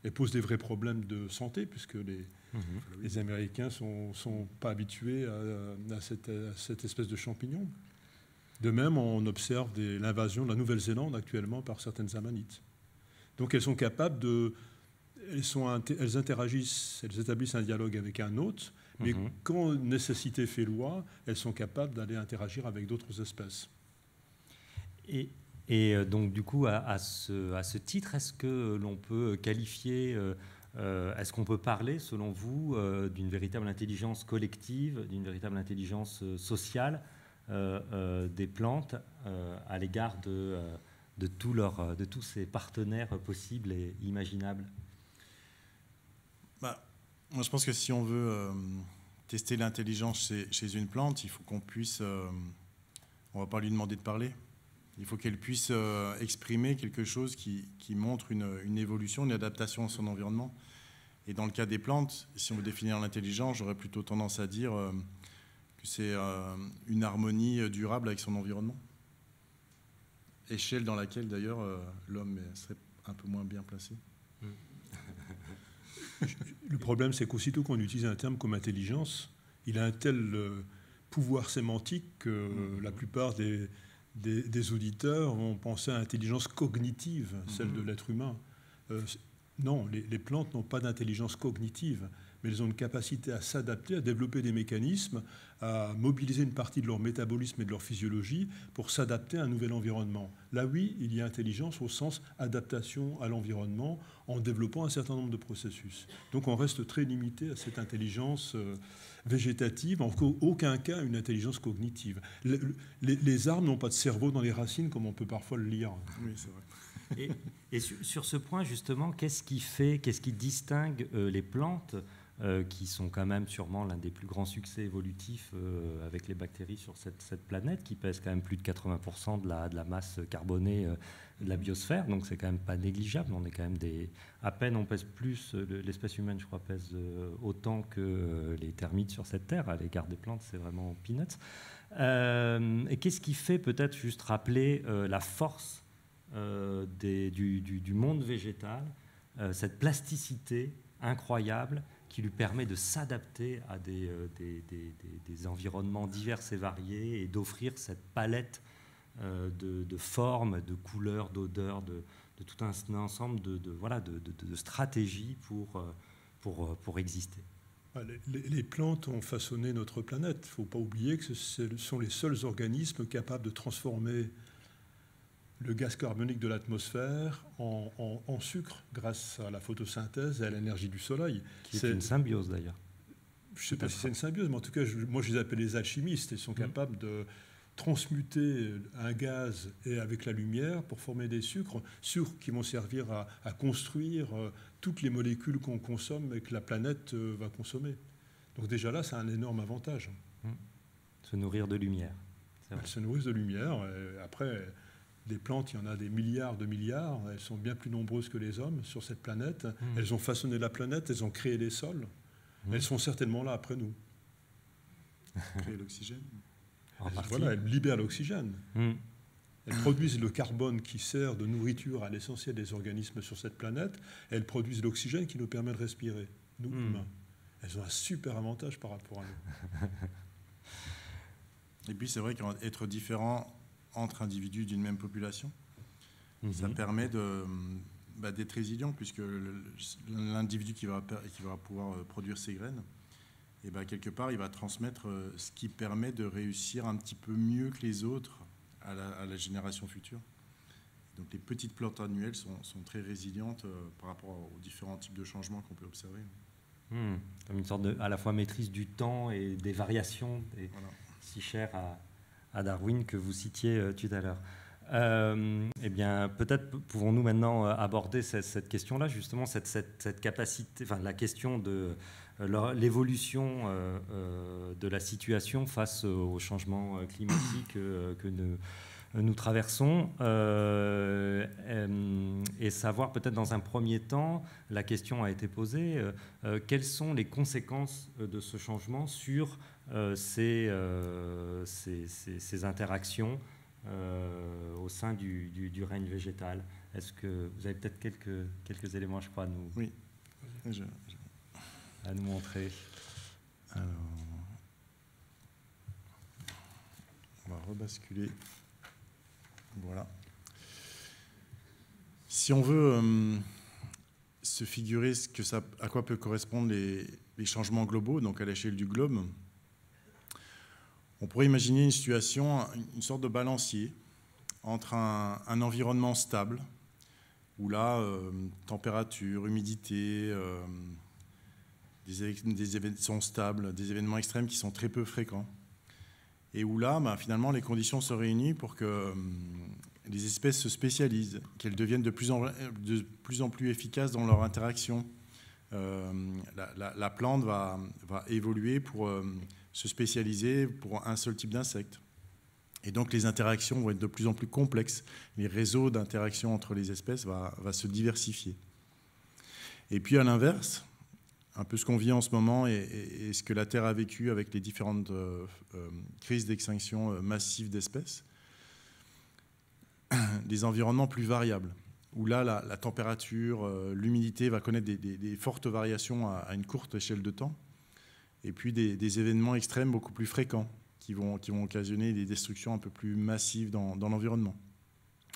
Et pose des vrais problèmes de santé, puisque les Américains ne sont pas habitués à cette espèce de champignon. De même, on observe l'invasion de la Nouvelle-Zélande actuellement par certaines amanites. Donc elles sont capables de... Elles interagissent, elles établissent un dialogue avec un hôte, mais quand nécessité fait loi, elles sont capables d'aller interagir avec d'autres espèces. Et donc, du coup, à ce titre, est-ce que l'on peut qualifier, est-ce qu'on peut parler, selon vous, d'une véritable intelligence collective, d'une véritable intelligence sociale des plantes à l'égard de tous ces partenaires possibles et imaginables? Moi, je pense que si on veut tester l'intelligence chez une plante, il faut qu'on puisse... on ne va pas lui demander de parler. Il faut qu'elle puisse exprimer quelque chose qui montre une évolution, une adaptation à son environnement. Et dans le cas des plantes, si on veut définir l'intelligence, j'aurais plutôt tendance à dire que c'est une harmonie durable avec son environnement. Échelle dans laquelle, d'ailleurs, l'homme serait un peu moins bien placé. Le problème, c'est qu'aussitôt qu'on utilise un terme comme intelligence, il a un tel pouvoir sémantique que la plupart des auditeurs ont pensé à l'intelligence cognitive, celle de l'être humain. Non, les plantes n'ont pas d'intelligence cognitive, mais elles ont une capacité à s'adapter, à développer des mécanismes, à mobiliser une partie de leur métabolisme et de leur physiologie pour s'adapter à un nouvel environnement. Là, oui, il y a intelligence au sens adaptation à l'environnement en développant un certain nombre de processus. Donc on reste très limité à cette intelligence végétative, en aucun cas une intelligence cognitive. Les arbres n'ont pas de cerveau dans les racines comme on peut parfois le lire. Oui, c'est vrai. Et sur ce point, justement, qu'est-ce qui distingue les plantes qui sont quand même sûrement l'un des plus grands succès évolutifs avec les bactéries sur cette planète, qui pèse quand même plus de 80% de la masse carbonée de la biosphère, donc c'est quand même pas négligeable. On est quand même à peine on pèse plus, l'espèce humaine je crois pèse autant que les termites sur cette terre. À l'égard des plantes, c'est vraiment peanuts. Et qu'est-ce qui fait, peut-être juste rappeler la force du monde végétal, cette plasticité incroyable qui lui permet de s'adapter à des environnements divers et variés et d'offrir cette palette de formes, de couleurs, d'odeurs, de tout un ensemble de stratégies pour exister. Les plantes ont façonné notre planète. Il ne faut pas oublier que ce sont les seuls organismes capables de transformer le gaz carbonique de l'atmosphère en sucre grâce à la photosynthèse et à l'énergie du soleil. C'est une symbiose d'ailleurs. Je ne sais pas si c'est une symbiose, mais en tout cas, moi je les appelle les alchimistes. Ils sont capables de transmuter un gaz et avec la lumière pour former des sucres qui vont servir à construire toutes les molécules qu'on consomme et que la planète va consommer. Donc déjà là, c'est un énorme avantage. Se nourrir de lumière. Elles se nourrissent de lumière. Et après... Des plantes, il y en a des milliards de milliards. Elles sont bien plus nombreuses que les hommes sur cette planète. Elles ont façonné la planète, elles ont créé les sols. Elles sont certainement là après nous. Créer l'oxygène. Voilà, elles libèrent l'oxygène. Elles produisent le carbone qui sert de nourriture à l'essentiel des organismes sur cette planète. Elles produisent l'oxygène qui nous permet de respirer, nous, humains. elles ont un super avantage par rapport à nous. Et puis c'est vrai qu'être différent entre individus d'une même population, ça permet de... d'être résilient, puisque l'individu qui va pouvoir produire ses graines, et quelque part, il va transmettre ce qui permet de réussir un petit peu mieux que les autres à la génération future. Donc les petites plantes annuelles sont très résilientes par rapport aux différents types de changements qu'on peut observer. Comme une sorte de, à la fois, maîtrise du temps et des variations, voilà. Si chère à Darwin que vous citiez tout à l'heure. Eh bien, peut-être pouvons-nous maintenant aborder cette question-là, justement, cette capacité, enfin, la question de l'évolution de la situation face au changement climatique que nous traversons, et savoir peut-être dans un premier temps, la question a été posée, quelles sont les conséquences de ce changement sur ces interactions au sein du règne végétal. Est-ce que vous avez peut-être quelques éléments, je crois, à nous, oui. À nous montrer? Alors, on va rebasculer. Voilà. Si on veut se figurer à quoi peuvent correspondre les changements globaux, donc à l'échelle du globe, on pourrait imaginer une situation, une sorte de balancier entre un environnement stable, où là, température, humidité, des événements sont stables, des événements extrêmes qui sont très peu fréquents, et où là, finalement, les conditions se réunissent pour que les espèces se spécialisent, qu'elles deviennent de plus en plus efficaces dans leur interaction. La plante va évoluer pour... se spécialiser pour un seul type d'insecte. Et donc les interactions vont être de plus en plus complexes. Les réseaux d'interactions entre les espèces va se diversifier. Et puis à l'inverse, un peu ce qu'on vit en ce moment et ce que la Terre a vécu avec les différentes crises d'extinction massive d'espèces, des environnements plus variables, où là la température, l'humidité va connaître des fortes variations à une courte échelle de temps. Et puis des événements extrêmes beaucoup plus fréquents qui vont occasionner des destructions un peu plus massives dans l'environnement.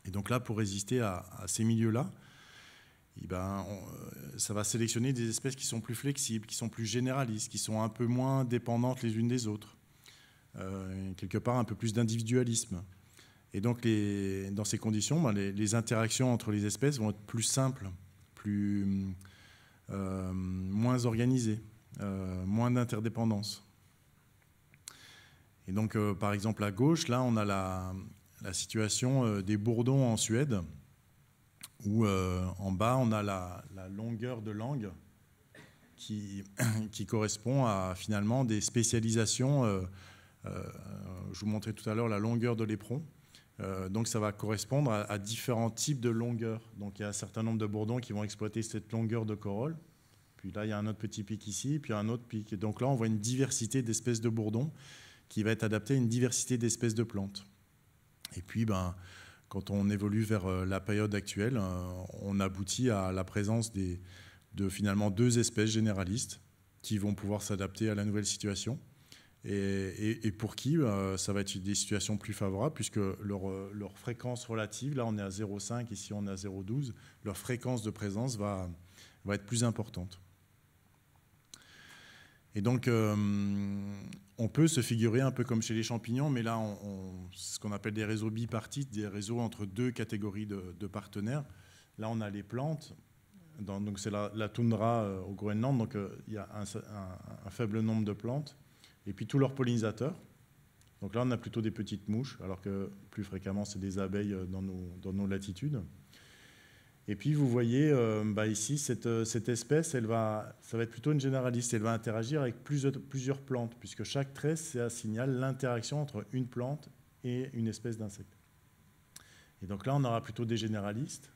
Et donc là, pour résister à ces milieux-là, ça va sélectionner des espèces qui sont plus flexibles, qui sont plus généralistes, qui sont un peu moins dépendantes les unes des autres. Quelque part, un peu plus d'individualisme. Et donc dans ces conditions, les interactions entre les espèces vont être plus simples, moins organisées. Moins d'interdépendance. Et donc, par exemple, à gauche, là, on a la situation des bourdons en Suède, où en bas, on a la longueur de langue qui correspond à, finalement, des spécialisations. Je vous montrais tout à l'heure la longueur de l'éperon. Donc, ça va correspondre à différents types de longueurs. Donc, il y a un certain nombre de bourdons qui vont exploiter cette longueur de corolle. Puis là, il y a un autre petit pic ici, puis un autre pic. Et donc là, on voit une diversité d'espèces de bourdons qui va être adaptée à une diversité d'espèces de plantes. Et puis, quand on évolue vers la période actuelle, on aboutit à la présence de finalement deux espèces généralistes qui vont pouvoir s'adapter à la nouvelle situation. Et pour qui ça va être des situations plus favorables, puisque leur fréquence relative, là on est à 0,5, ici on est à 0,12, leur fréquence de présence va être plus importante. Et donc, on peut se figurer un peu comme chez les champignons, mais là, ce qu'on appelle des réseaux bipartites, des réseaux entre deux catégories de partenaires. Là, on a les plantes, donc c'est la toundra au Groenland, donc il y a un faible nombre de plantes, et puis tous leurs pollinisateurs. Donc là, on a plutôt des petites mouches, alors que plus fréquemment, c'est des abeilles dans nos latitudes. Et puis, vous voyez, ici, cette espèce, ça va être plutôt une généraliste. Elle va interagir avec plusieurs plantes, puisque chaque trait, ça signale l'interaction entre une plante et une espèce d'insecte. Et donc là, on aura plutôt des généralistes.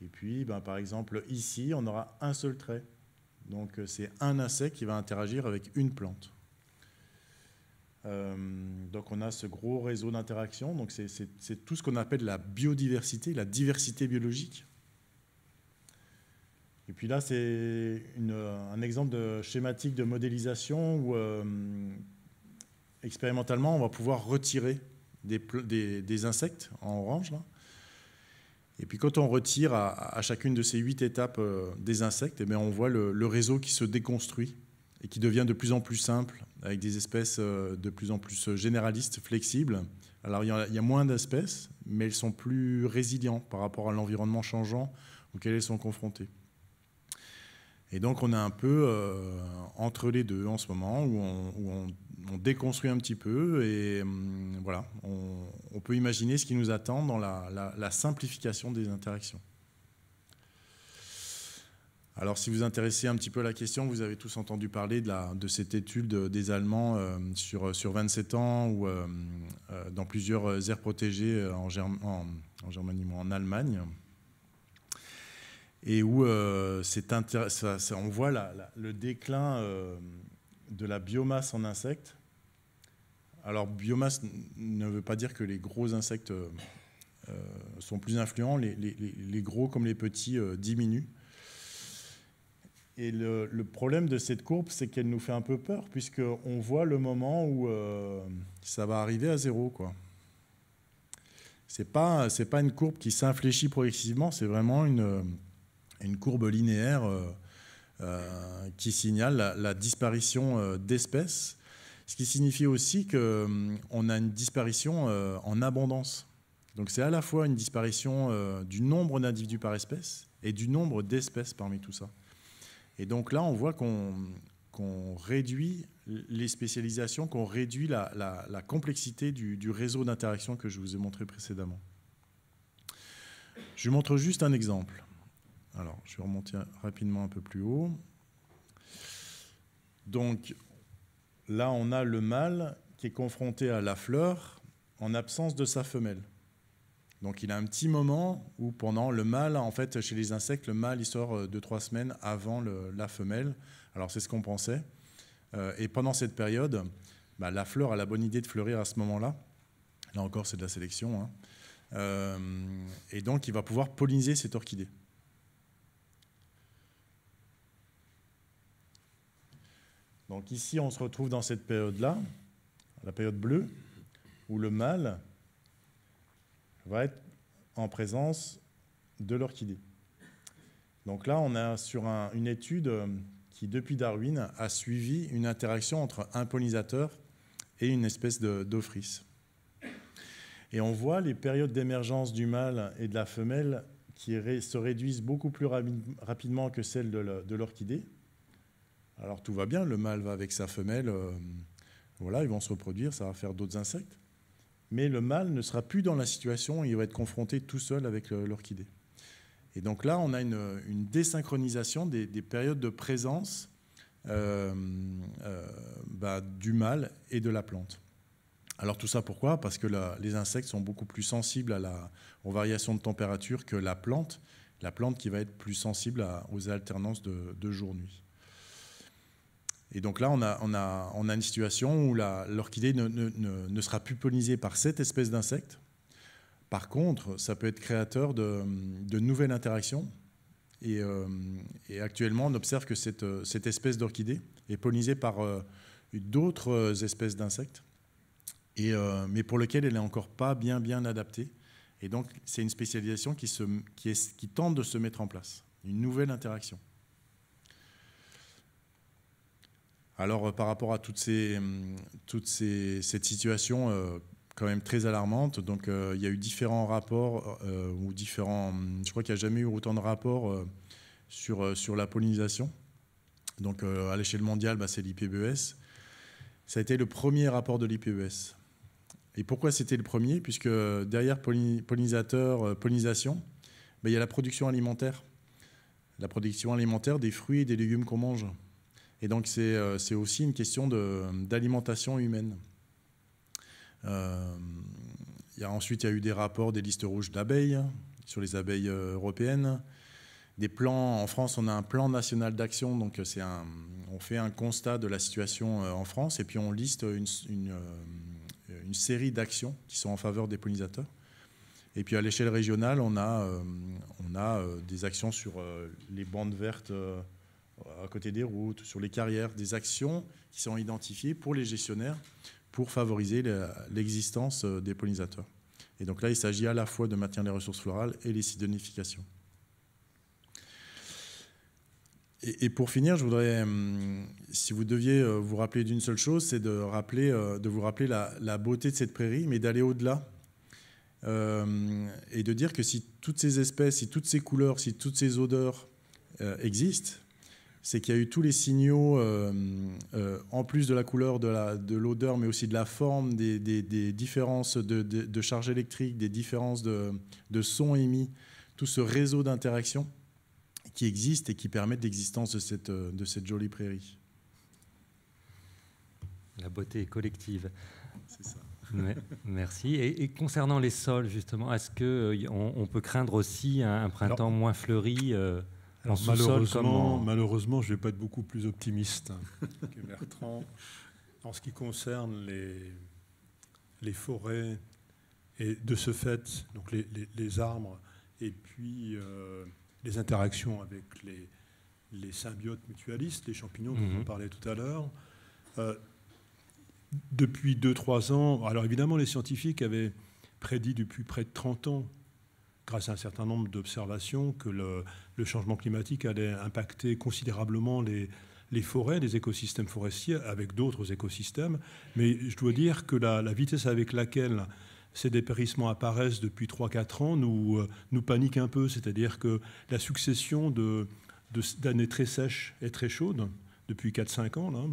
Et puis, par exemple, ici, on aura un seul trait. Donc, c'est un insecte qui va interagir avec une plante. Donc on a ce gros réseau d'interactions, donc c'est tout ce qu'on appelle la biodiversité, la diversité biologique. Et puis là, c'est un exemple de schématique de modélisation où, expérimentalement, on va pouvoir retirer des insectes en orange. Là. Et puis quand on retire à chacune de ces 8 étapes des insectes, eh bien, on voit le réseau qui se déconstruit et qui devient de plus en plus simple, avec des espèces de plus en plus généralistes, flexibles. Alors il y a moins d'espèces, mais elles sont plus résilientes par rapport à l'environnement changeant auquel elles sont confrontées. Et donc on est un peu entre les deux en ce moment, où on déconstruit un petit peu et voilà, on peut imaginer ce qui nous attend dans la simplification des interactions. Alors si vous vous intéressez un petit peu à la question, vous avez tous entendu parler de cette étude des Allemands sur 27 ans ou dans plusieurs aires protégées en Allemagne. Et où on voit le déclin de la biomasse en insectes. Alors biomasse ne veut pas dire que les gros insectes sont plus influents, les gros comme les petits diminuent. Et le problème de cette courbe, c'est qu'elle nous fait un peu peur, puisqu'on voit le moment où ça va arriver à zéro, quoi. C'est pas une courbe qui s'infléchit progressivement, c'est vraiment une courbe linéaire qui signale la disparition d'espèces, ce qui signifie aussi qu'on a une disparition en abondance. Donc c'est à la fois une disparition du nombre d'individus par espèce et du nombre d'espèces parmi tout ça. Et donc là, on voit qu'on réduit les spécialisations, qu'on réduit la complexité du réseau d'interaction que je vous ai montré précédemment. Je vous montre juste un exemple. Alors, je vais remonter rapidement un peu plus haut. Donc, là, on a le mâle qui est confronté à la fleur en absence de sa femelle. Donc, il a un petit moment où pendant le mâle, en fait, chez les insectes, le mâle, il sort 2-3 semaines avant la femelle. Alors, c'est ce qu'on pensait. Et pendant cette période, bah, la fleur a la bonne idée de fleurir à ce moment-là. Là encore, c'est de la sélection, hein. Et donc, il va pouvoir polliniser cette orchidée. Donc ici, on se retrouve dans cette période-là, la période bleue, où le mâle va être en présence de l'orchidée. Donc là, on a sur une étude qui, depuis Darwin, a suivi une interaction entre un pollinisateur et une espèce d'ophrys. Et on voit les périodes d'émergence du mâle et de la femelle qui se réduisent beaucoup plus rapidement que celles de l'orchidée. Alors tout va bien, le mâle va avec sa femelle, voilà, ils vont se reproduire, ça va faire d'autres insectes. Mais le mâle ne sera plus dans la situation, il va être confronté tout seul avec l'orchidée. Et donc là, on a une désynchronisation des périodes de présence du mâle et de la plante. Alors tout ça pourquoi? Parce que les insectes sont beaucoup plus sensibles aux variations de température que la plante qui va être plus sensible aux alternances de jour-nuit. Et donc là, on a une situation où l'orchidée ne sera plus pollinisée par cette espèce d'insecte. Par contre, ça peut être créateur de nouvelles interactions. Et actuellement, on observe que cette espèce d'orchidée est pollinisée par d'autres espèces d'insectes, mais pour lesquelles elle n'est encore pas bien adaptée. Et donc, c'est une spécialisation qui tente de se mettre en place, une nouvelle interaction. Alors, par rapport à cette situation quand même très alarmante, donc il y a eu différents rapports, je crois qu'il n'y a jamais eu autant de rapports sur la pollinisation. Donc, à l'échelle mondiale, bah, c'est l'IPBES. Ça a été le premier rapport de l'IPBES. Et pourquoi c'était le premier? Puisque derrière pollinisation, bah, il y a la production alimentaire. La production alimentaire des fruits et des légumes qu'on mange. Et donc, c'est aussi une question d'alimentation humaine. Ensuite, il y a eu des rapports des listes rouges d'abeilles, sur les abeilles européennes. Des plans, en France, on a un plan national d'action. Donc, on fait un constat de la situation en France et puis on liste une série d'actions qui sont en faveur des pollinisateurs. Et puis à l'échelle régionale, on a des actions sur les bandes vertes à côté des routes, sur les carrières, des actions qui sont identifiées pour les gestionnaires pour favoriser l'existence des pollinisateurs. Et donc là, il s'agit à la fois de maintenir les ressources florales et les zonifications. Et pour finir, je voudrais, si vous deviez vous rappeler d'une seule chose, c'est de vous rappeler la beauté de cette prairie, mais d'aller au-delà. Et de dire que si toutes ces espèces, si toutes ces couleurs, si toutes ces odeurs existent, c'est qu'il y a eu tous les signaux, en plus de la couleur, de l'odeur, mais aussi de la forme, des différences de charge électrique, des différences de son émis, tout ce réseau d'interactions qui existe et qui permettent l'existence de cette jolie prairie. La beauté est collective. C'est ça. Mais, merci. Et concernant les sols, justement, est-ce qu'on peut craindre aussi un printemps moins fleuri en sous-sol comme en... Malheureusement, je ne vais pas être beaucoup plus optimiste que Bertrand en ce qui concerne les forêts et de ce fait, donc les arbres et puis les interactions avec les symbiotes mutualistes, les champignons dont on parlait tout à l'heure. Depuis 2-3 ans, alors évidemment les scientifiques avaient prédit depuis près de 30 ans, grâce à un certain nombre d'observations, que le changement climatique allait impacter considérablement les forêts, les écosystèmes forestiers avec d'autres écosystèmes. Mais je dois dire que la vitesse avec laquelle ces dépérissements apparaissent depuis 3-4 ans nous panique un peu. C'est-à-dire que la succession d'années très sèches et très chaudes, depuis 4-5 ans, là,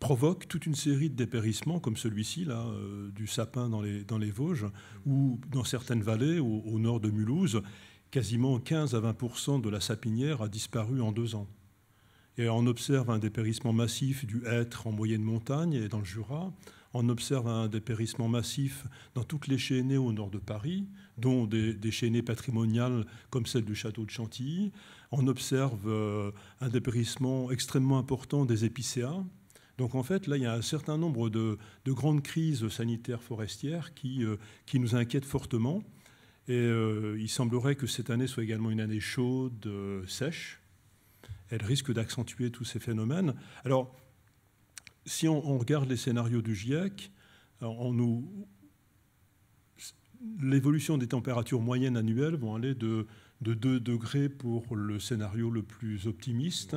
provoque toute une série de dépérissements comme celui-ci, là, du sapin dans les Vosges, ou dans certaines vallées, au nord de Mulhouse, quasiment 15 à 20% de la sapinière a disparu en 2 ans. Et on observe un dépérissement massif du hêtre en moyenne montagne et dans le Jura. On observe un dépérissement massif dans toutes les chênaies au nord de Paris, dont des chênaies patrimoniales comme celle du château de Chantilly. On observe un dépérissement extrêmement important des épicéas. Donc en fait, là, il y a un certain nombre de grandes crises sanitaires forestières qui nous inquiètent fortement. Et il semblerait que cette année soit également une année chaude, sèche. Elle risque d'accentuer tous ces phénomènes. Alors, si on regarde les scénarios du GIEC, l'évolution des températures moyennes annuelles vont aller de 2 degrés pour le scénario le plus optimiste.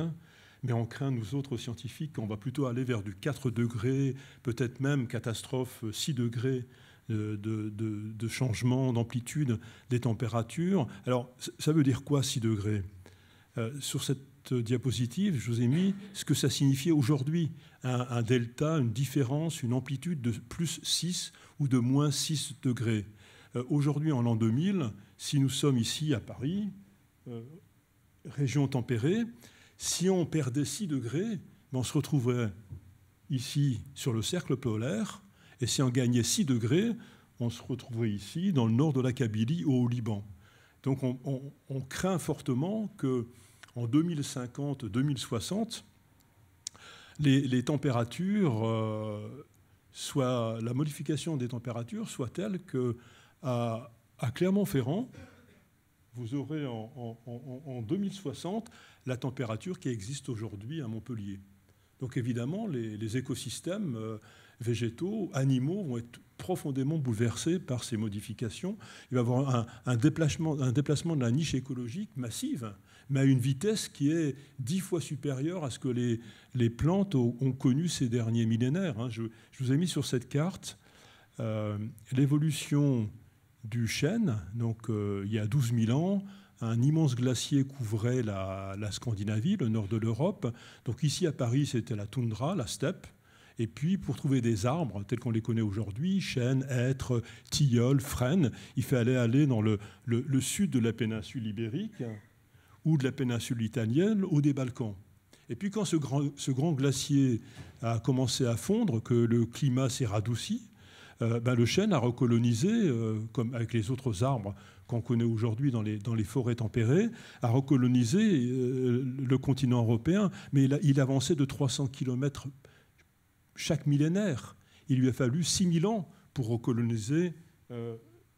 Mais on craint, nous autres scientifiques, qu'on va plutôt aller vers du 4 degrés, peut-être même catastrophe 6 degrés de changement d'amplitude des températures. Alors, ça veut dire quoi 6 degrés ? Sur cette diapositive, je vous ai mis ce que ça signifiait aujourd'hui. Un delta, une différence, une amplitude de plus 6 ou de moins 6 degrés. Aujourd'hui, en l'an 2000, si nous sommes ici à Paris, région tempérée, si on perdait 6 degrés, on se retrouverait ici sur le cercle polaire. Et si on gagnait 6 degrés, on se retrouverait ici, dans le nord de la Kabylie, au Liban. Donc on craint fortement qu'en 2050-2060, les températures la modification des températures soit telle qu'à Clermont-Ferrand, vous aurez en 2060 la température qui existe aujourd'hui à Montpellier. Donc évidemment, les écosystèmes végétaux, animaux, vont être profondément bouleversés par ces modifications. Il va y avoir un déplacement de la niche écologique massive, mais à une vitesse qui est 10 fois supérieure à ce que les plantes ont connu ces derniers millénaires. Hein. Je vous ai mis sur cette carte l'évolution du chêne, donc il y a 12 000 ans, un immense glacier couvrait la Scandinavie, le nord de l'Europe. Donc ici à Paris, c'était la toundra, la steppe. Et puis pour trouver des arbres tels qu'on les connaît aujourd'hui, chêne, hêtre, tilleul, frêne, il fallait aller dans le sud de la péninsule ibérique ou de la péninsule italienne ou des Balkans. Et puis quand ce grand glacier a commencé à fondre, que le climat s'est radouci, le chêne a recolonisé, comme avec les autres arbres qu'on connaît aujourd'hui dans les forêts tempérées, a recolonisé le continent européen, mais il avançait de 300 km chaque millénaire. Il lui a fallu 6 000 ans pour recoloniser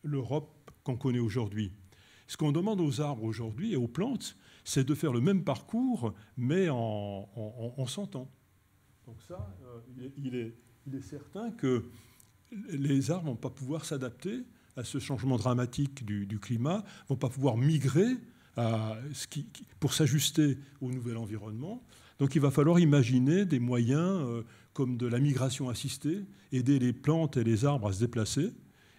l'Europe qu'on connaît aujourd'hui. Ce qu'on demande aux arbres aujourd'hui et aux plantes, c'est de faire le même parcours, mais en 100 ans. Donc ça, il est certain que les arbres ne vont pas pouvoir s'adapter à ce changement dramatique du climat, ne vont pas pouvoir migrer pour s'ajuster au nouvel environnement. Donc il va falloir imaginer des moyens comme de la migration assistée, aider les plantes et les arbres à se déplacer.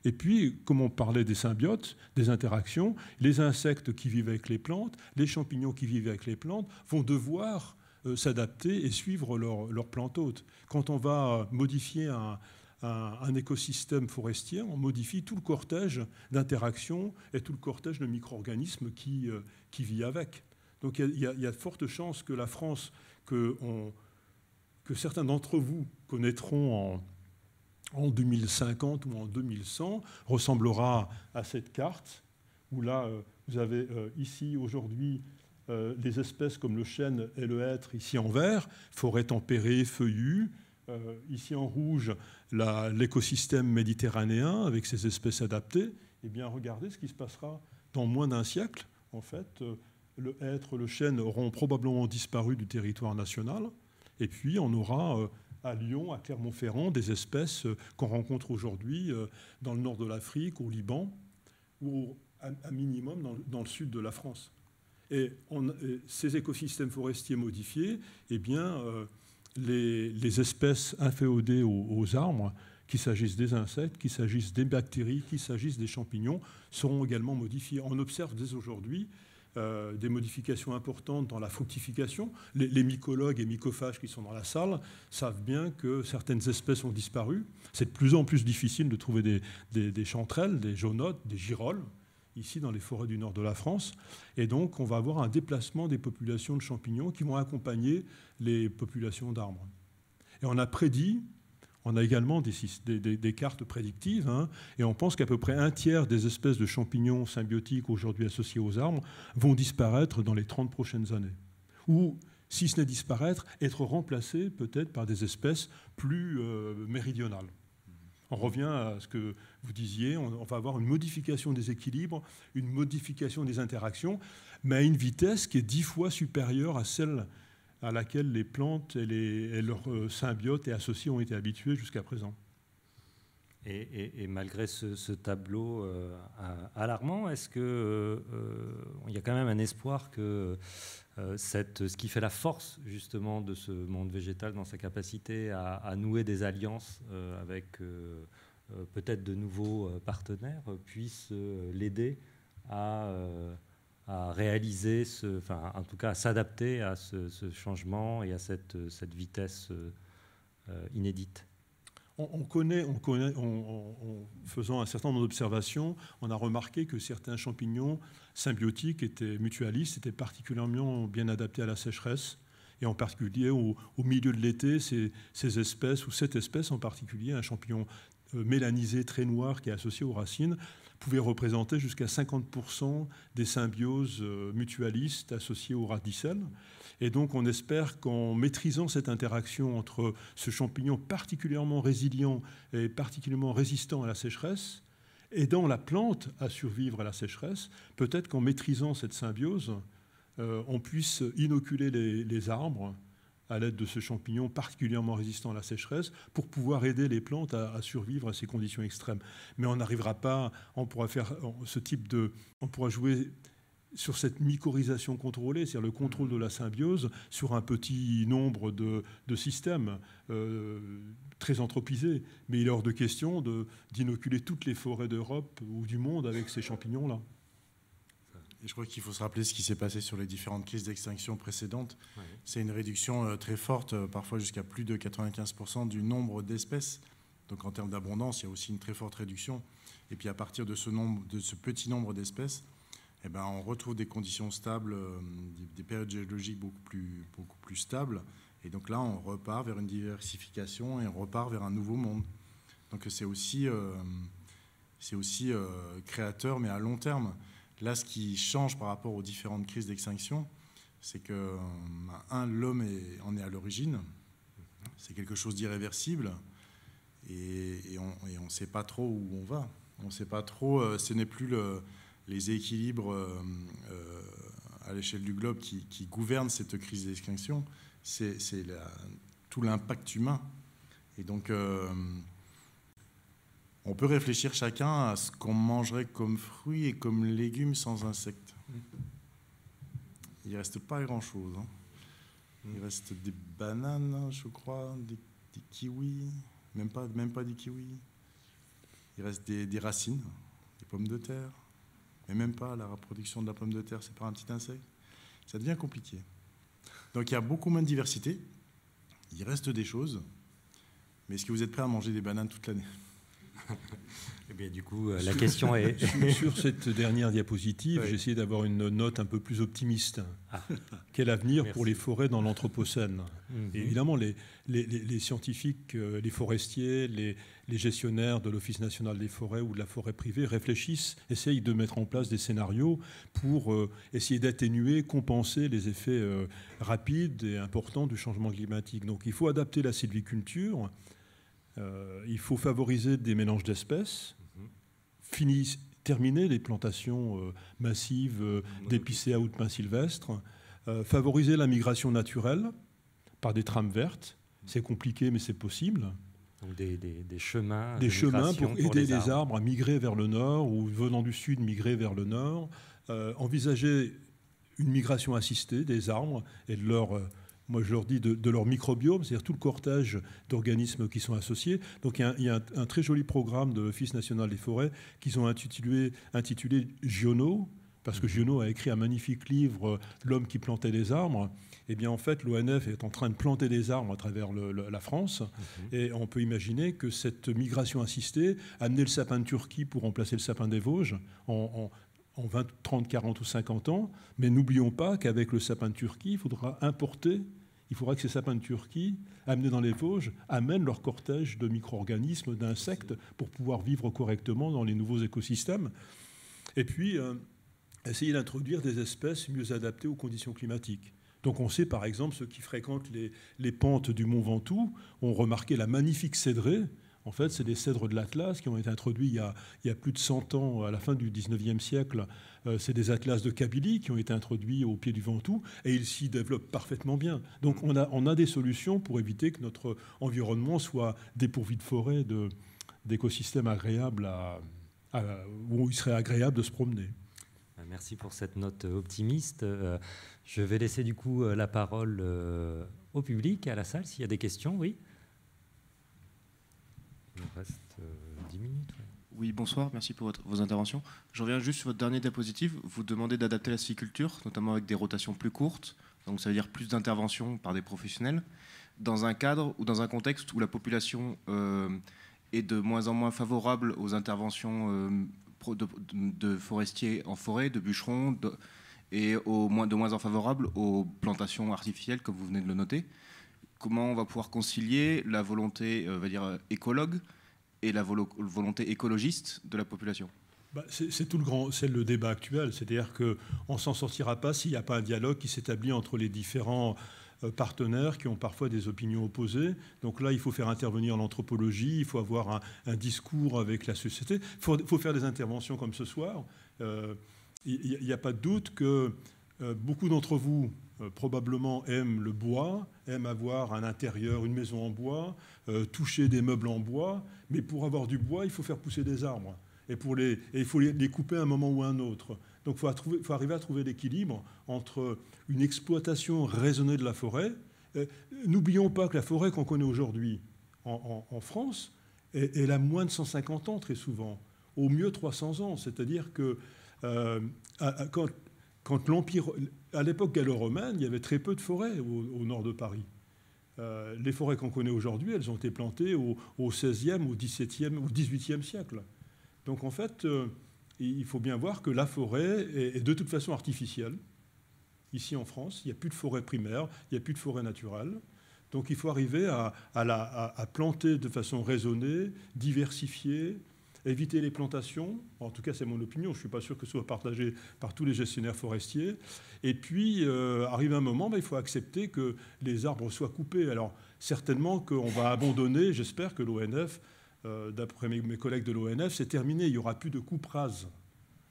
Et puis, comme on parlait des symbiotes, des interactions, les insectes qui vivent avec les plantes, les champignons qui vivent avec les plantes vont devoir s'adapter et suivre leur plante hôte. Quand on va modifier un écosystème forestier, on modifie tout le cortège d'interactions et tout le cortège de micro-organismes qui vit avec. Donc il y a de fortes chances que la France, que certains d'entre vous connaîtront en 2050 ou en 2100, ressemblera à cette carte, où là, vous avez ici aujourd'hui les espèces comme le chêne et le hêtre, ici en vert, forêt tempérée, feuillue. Ici en rouge, l'écosystème méditerranéen avec ses espèces adaptées. Eh bien, regardez ce qui se passera dans moins d'un siècle. En fait, le hêtre, le chêne auront probablement disparu du territoire national. Et puis, on aura à Lyon, à Clermont-Ferrand, des espèces qu'on rencontre aujourd'hui dans le nord de l'Afrique, au Liban, ou à minimum dans le sud de la France. Et ces écosystèmes forestiers modifiés, eh bien... Les espèces inféodées aux arbres, qu'il s'agisse des insectes, qu'il s'agisse des bactéries, qu'il s'agisse des champignons, seront également modifiées. On observe dès aujourd'hui des modifications importantes dans la fructification. Les mycologues et mycophages qui sont dans la salle savent bien que certaines espèces ont disparu. C'est de plus en plus difficile de trouver des chanterelles, des jaunottes, des girolles, ici dans les forêts du nord de la France. Et donc, on va avoir un déplacement des populations de champignons qui vont accompagner les populations d'arbres. Et on a prédit, on a également des cartes prédictives, hein, et on pense qu'à peu près un tiers des espèces de champignons symbiotiques aujourd'hui associées aux arbres vont disparaître dans les 30 prochaines années. Ou, si ce n'est disparaître, être remplacées peut-être par des espèces plus méridionales. On revient à ce que vous disiez, on va avoir une modification des équilibres, une modification des interactions, mais à une vitesse qui est 10 fois supérieure à celle à laquelle les plantes et leurs symbiotes et associés ont été habitués jusqu'à présent. Et malgré ce tableau alarmant, est-ce qu'il y a quand même un espoir que ce qui fait la force justement de ce monde végétal dans sa capacité à nouer des alliances avec peut-être de nouveaux partenaires puisse l'aider à réaliser, enfin en tout cas à s'adapter à ce changement et à cette vitesse inédite? On connaît, en faisant un certain nombre d'observations, on a remarqué que certains champignons symbiotiques étaient mutualistes, étaient particulièrement bien adaptés à la sécheresse, et en particulier au milieu de l'été, ces espèces, ou cette espèce en particulier, un champignon mélanisé très noir qui est associé aux racines, pouvait représenter jusqu'à 50% des symbioses mutualistes associées aux radicelles. Et donc on espère qu'en maîtrisant cette interaction entre ce champignon particulièrement résilient et particulièrement résistant à la sécheresse, aidant la plante à survivre à la sécheresse, peut-être qu'en maîtrisant cette symbiose, on puisse inoculer les arbres à l'aide de ce champignon particulièrement résistant à la sécheresse, pour pouvoir aider les plantes à survivre à ces conditions extrêmes. Mais on n'arrivera pas, on pourra jouer sur cette mycorhisation contrôlée, c'est-à-dire le contrôle de la symbiose sur un petit nombre de systèmes très anthropisés. Mais il est hors de question d'inoculer toutes les forêts d'Europe ou du monde avec ces champignons-là. Et je crois qu'il faut se rappeler ce qui s'est passé sur les différentes crises d'extinction précédentes. Ouais. C'est une réduction très forte, parfois jusqu'à plus de 95% du nombre d'espèces. Donc en termes d'abondance, il y a aussi une très forte réduction. Et puis à partir de ce petit nombre d'espèces, eh ben on retrouve des conditions stables, des périodes géologiques beaucoup plus stables. Et donc là, on repart vers une diversification et on repart vers un nouveau monde. Donc c'est aussi créateur, mais à long terme. Là, ce qui change par rapport aux différentes crises d'extinction, c'est que, l'homme en est à l'origine. C'est quelque chose d'irréversible et on ne sait pas trop où on va. On ne sait pas trop, ce n'est plus les équilibres à l'échelle du globe qui gouvernent cette crise d'extinction, c'est tout l'impact humain. Et donc, on peut réfléchir chacun à ce qu'on mangerait comme fruits et comme légumes sans insectes. Il ne reste pas grand-chose. Hein. Il reste des bananes, je crois, des kiwis, même pas des kiwis. Il reste des racines, des pommes de terre, mais même pas la reproduction de la pomme de terre, c'est par un petit insecte. Ça devient compliqué. Donc il y a beaucoup moins de diversité. Il reste des choses. Mais est-ce que vous êtes prêts à manger des bananes toute l'année? Eh bien, du coup, la question est... Sur cette dernière diapositive, oui, j'ai essayé d'avoir une note un peu plus optimiste. Ah. Quel avenir, merci, pour les forêts dans l'Anthropocène? Mm-hmm. Évidemment, les scientifiques, les forestiers, les gestionnaires de l'Office national des forêts ou de la forêt privée réfléchissent, essayent de mettre en place des scénarios pour essayer d'atténuer, compenser les effets rapides et importants du changement climatique. Donc, il faut adapter la sylviculture. Il faut favoriser des mélanges d'espèces, terminer les plantations massives d'épicéas ou de pins sylvestres, favoriser la migration naturelle par des trames vertes. C'est compliqué, mais c'est possible. Donc des chemins, des chemins pour aider les arbres à migrer vers le nord ou, venant du sud, migrer vers le nord. Envisager une migration assistée des arbres et de leur... Moi, je leur dis de leur microbiome, c'est-à-dire tout le cortège d'organismes qui sont associés. Donc, il y a un très joli programme de l'Office national des forêts qu'ils ont intitulé Giono, parce que Giono a écrit un magnifique livre, L'homme qui plantait des arbres. Eh bien, en fait, l'ONF est en train de planter des arbres à travers la France. Mmh. Et on peut imaginer que cette migration assistée, amener le sapin de Turquie pour remplacer le sapin des Vosges en 20, 30, 40 ou 50 ans. Mais n'oublions pas qu'avec le sapin de Turquie, il faudra importer, il faudra que ces sapins de Turquie, amenés dans les Vosges, amènent leur cortège de micro-organismes, d'insectes, pour pouvoir vivre correctement dans les nouveaux écosystèmes. Et puis, essayer d'introduire des espèces mieux adaptées aux conditions climatiques. Donc on sait, par exemple, ceux qui fréquentent les pentes du Mont Ventoux ont remarqué la magnifique cédrée. En fait, c'est des cèdres de l'Atlas qui ont été introduits il y a plus de 100 ans, à la fin du 19e siècle. C'est des atlas de Kabylie qui ont été introduits au pied du Ventoux, et ils s'y développent parfaitement bien. Donc on a des solutions pour éviter que notre environnement soit dépourvu de forêts, d'écosystèmes agréables, où il serait agréable de se promener. Merci pour cette note optimiste. Je vais laisser du coup la parole au public, à la salle, s'il y a des questions, oui. Il nous reste 10 minutes. Oui, bonsoir, merci pour vos interventions. Je reviens juste sur votre dernière diapositive. Vous demandez d'adapter la sylviculture, notamment avec des rotations plus courtes, donc ça veut dire plus d'interventions par des professionnels, dans un cadre ou dans un contexte où la population est de moins en moins favorable aux interventions de forestiers en forêt, de bûcherons, et de moins en favorable aux plantations artificielles, comme vous venez de le noter. Comment on va pouvoir concilier la volonté écologue et la volonté écologiste de la population? C'est tout le débat actuel. C'est-à-dire qu'on ne s'en sortira pas s'il n'y a pas un dialogue qui s'établit entre les différents partenaires qui ont parfois des opinions opposées. Donc là, il faut faire intervenir l'anthropologie, il faut avoir un discours avec la société. Il faut faire des interventions comme ce soir. Il n'y a pas de doute que beaucoup d'entre vous... probablement aiment le bois, aiment avoir un intérieur, une maison en bois, toucher des meubles en bois, mais pour avoir du bois, il faut faire pousser des arbres. Et il faut les couper à un moment ou à un autre. Donc il faut arriver à trouver l'équilibre entre une exploitation raisonnée de la forêt. N'oublions pas que la forêt qu'on connaît aujourd'hui en France, elle a moins de 150 ans très souvent, au mieux 300 ans. C'est-à-dire que quand l'Empire... À l'époque gallo-romaine, il y avait très peu de forêts au nord de Paris. Les forêts qu'on connaît aujourd'hui, elles ont été plantées au XVIe, au XVIIe, au XVIIIe siècle. Donc en fait, il faut bien voir que la forêt est de toute façon artificielle. Ici en France, il n'y a plus de forêt primaire, il n'y a plus de forêt naturelle. Donc il faut arriver à planter de façon raisonnée, diversifiée, éviter les plantations, en tout cas c'est mon opinion, je ne suis pas sûr que ce soit partagé par tous les gestionnaires forestiers, et puis arrive un moment, il faut accepter que les arbres soient coupés. Alors certainement qu'on va abandonner, j'espère que l'ONF d'après mes collègues de l'ONF, c'est terminé, il n'y aura plus de coupe rase.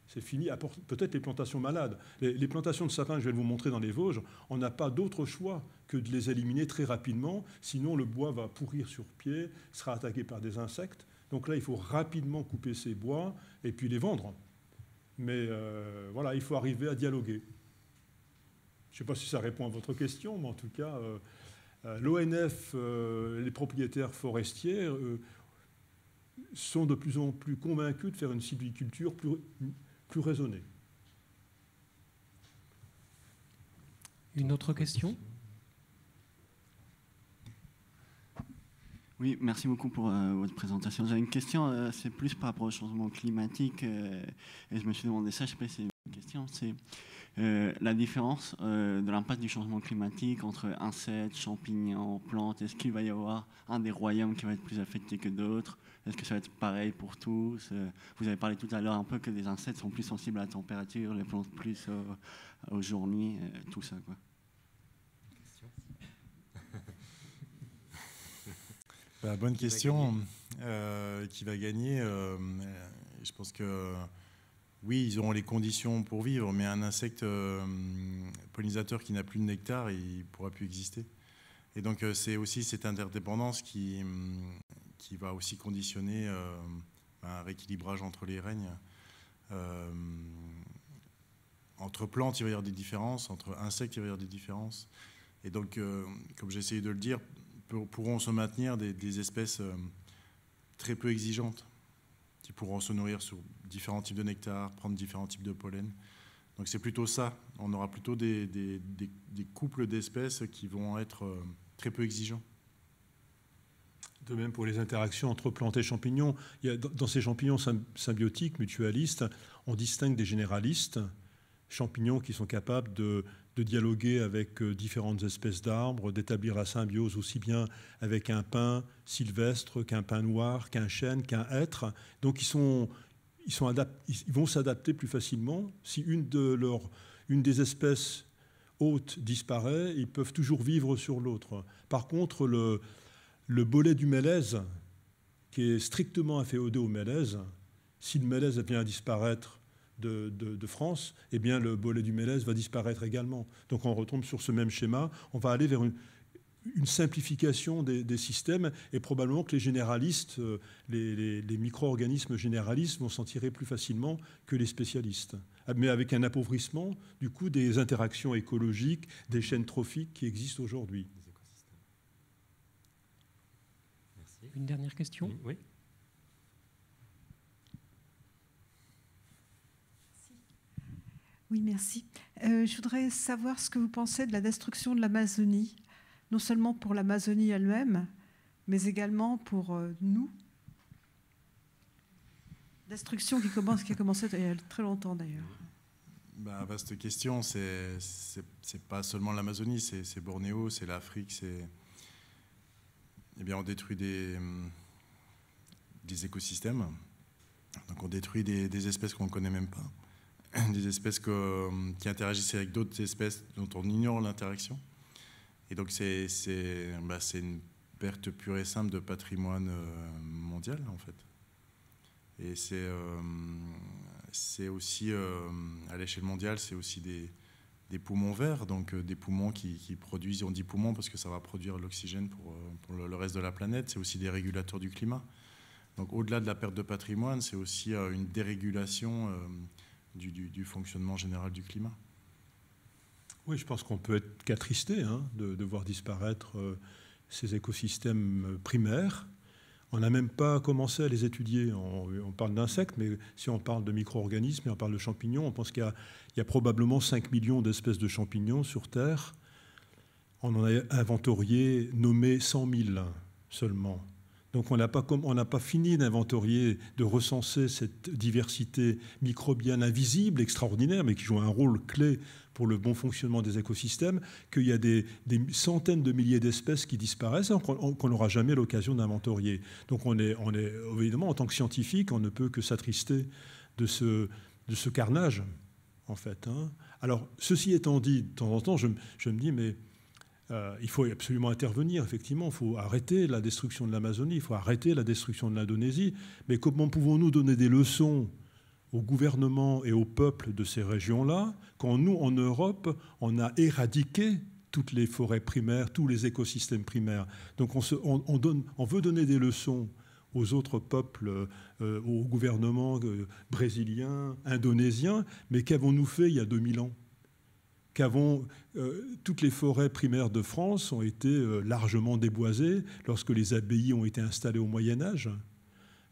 C'est fini, peut-être les plantations malades. Les plantations de sapins, je vais vous montrer dans les Vosges, on n'a pas d'autre choix que de les éliminer très rapidement, sinon le bois va pourrir sur pied, sera attaqué par des insectes. Donc là, il faut rapidement couper ces bois et puis les vendre. Mais voilà, il faut arriver à dialoguer. Je ne sais pas si ça répond à votre question, mais en tout cas, l'ONF, les propriétaires forestiers, sont de plus en plus convaincus de faire une sylviculture plus raisonnée. Une autre question ? Oui, merci beaucoup pour votre présentation. J'ai une question, c'est plus par rapport au changement climatique, et je me suis demandé ça, je ne sais pas si c'est une question, c'est la différence de l'impact du changement climatique entre insectes, champignons, plantes. Est-ce qu'il va y avoir un des royaumes qui va être plus affecté que d'autres? Est-ce que ça va être pareil pour tous? Vous avez parlé tout à l'heure un peu que les insectes sont plus sensibles à la température, les plantes plus aux journées, tout ça, quoi. Bah, bonne question. Qui va gagner, je pense que oui, ils auront les conditions pour vivre, mais un insecte pollinisateur qui n'a plus de nectar, il ne pourra plus exister. Et donc c'est aussi cette interdépendance qui va aussi conditionner un rééquilibrage entre les règnes. Entre plantes, il va y avoir des différences, entre insectes, il va y avoir des différences. Et donc, comme j'ai essayé de le dire, pourront se maintenir des espèces très peu exigeantes, qui pourront se nourrir sur différents types de nectar, prendre différents types de pollen. Donc c'est plutôt ça, on aura plutôt des couples d'espèces qui vont être très peu exigeants. De même pour les interactions entre plantes et champignons. Il y a, dans ces champignons symbiotiques, mutualistes, on distingue des généralistes, champignons qui sont capables de dialoguer avec différentes espèces d'arbres, d'établir la symbiose aussi bien avec un pin sylvestre qu'un pin noir, qu'un chêne, qu'un hêtre. Donc ils vont s'adapter plus facilement. Si une des espèces hôtes disparaît, ils peuvent toujours vivre sur l'autre. Par contre, le bolet du mélèze, qui est strictement inféodé au mélèze, si le mélèze vient à disparaître de France, eh bien le bolet du mélèze va disparaître également. Donc on retombe sur ce même schéma. On va aller vers une simplification des systèmes et probablement que les généralistes, les micro-organismes généralistes vont s'en tirer plus facilement que les spécialistes. Mais avec un appauvrissement du coup des interactions écologiques, des chaînes trophiques qui existent aujourd'hui. Une dernière question? Oui. Oui, merci. Je voudrais savoir ce que vous pensez de la destruction de l'Amazonie, non seulement pour l'Amazonie elle-même, mais également pour nous. Destruction qui a commencé il y a très longtemps, d'ailleurs. Bah, vaste question. C'est pas seulement l'Amazonie, c'est Bornéo, c'est l'Afrique, c'est... Eh bien, on détruit des écosystèmes. Donc on détruit des espèces qu'on ne connaît même pas. Des espèces qui interagissent avec d'autres espèces dont on ignore l'interaction. Et donc c'est une perte pure et simple de patrimoine mondial, en fait. Et c'est aussi, à l'échelle mondiale, c'est aussi des poumons verts, donc des poumons qui produisent, on dit poumons parce que ça va produire l'oxygène pour le reste de la planète, c'est aussi des régulateurs du climat. Donc au-delà de la perte de patrimoine, c'est aussi une dérégulation du fonctionnement général du climat. Oui, je pense qu'on peut être qu'attristé de voir disparaître ces écosystèmes primaires. On n'a même pas commencé à les étudier. On parle d'insectes, mais si on parle de micro-organismes et on parle de champignons, on pense qu'il y a probablement 5 millions d'espèces de champignons sur Terre. On en a inventorié, nommé 100 000 seulement. Donc on n'a pas fini d'inventorier, de recenser cette diversité microbienne invisible, extraordinaire, mais qui joue un rôle clé pour le bon fonctionnement des écosystèmes, qu'il y a des centaines de milliers d'espèces qui disparaissent, qu'on n'aura jamais l'occasion d'inventorier. Donc on est, évidemment, en tant que scientifique, on ne peut que s'attrister de ce carnage, en fait. Alors, ceci étant dit, de temps en temps, je me dis, mais Il faut absolument intervenir, effectivement. Il faut arrêter la destruction de l'Amazonie, il faut arrêter la destruction de l'Indonésie. Mais comment pouvons-nous donner des leçons au gouvernement et au peuple de ces régions-là quand nous, en Europe, on a éradiqué toutes les forêts primaires, tous les écosystèmes primaires? Donc on veut donner des leçons aux autres peuples, aux gouvernements brésiliens, indonésiens, mais qu'avons-nous fait il y a 2000 ans ? Toutes les forêts primaires de France ont été largement déboisées lorsque les abbayes ont été installées au Moyen-Âge.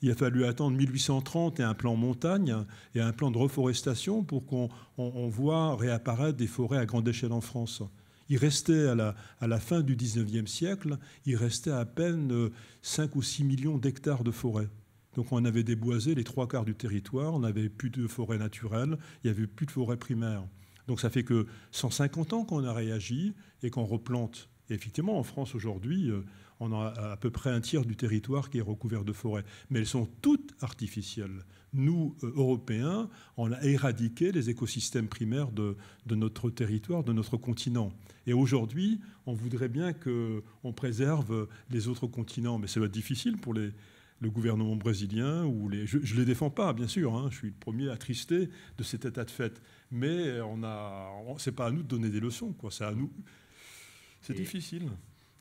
Il a fallu attendre 1830 et un plan montagne et un plan de reforestation pour qu'on voit réapparaître des forêts à grande échelle en France. Il restait à la fin du 19e siècle, il restait à peine 5 ou 6 millions d'hectares de forêts. Donc on avait déboisé les 3 quarts du territoire, on n'avait plus de forêts naturelles, il n'y avait plus de forêts primaires. Donc ça fait que 150 ans qu'on a réagi et qu'on replante. Et effectivement, en France aujourd'hui, on a à peu près un tiers du territoire qui est recouvert de forêts. Mais elles sont toutes artificielles. Nous, Européens, on a éradiqué les écosystèmes primaires de notre territoire, de notre continent. Et aujourd'hui, on voudrait bien qu'on préserve les autres continents. Mais ça va être difficile pour le gouvernement brésilien. Je ne les défends pas, bien sûr. Je suis le premier attristé de cet état de fait. Mais ce n'est pas à nous de donner des leçons. C'est à nous. C'est difficile.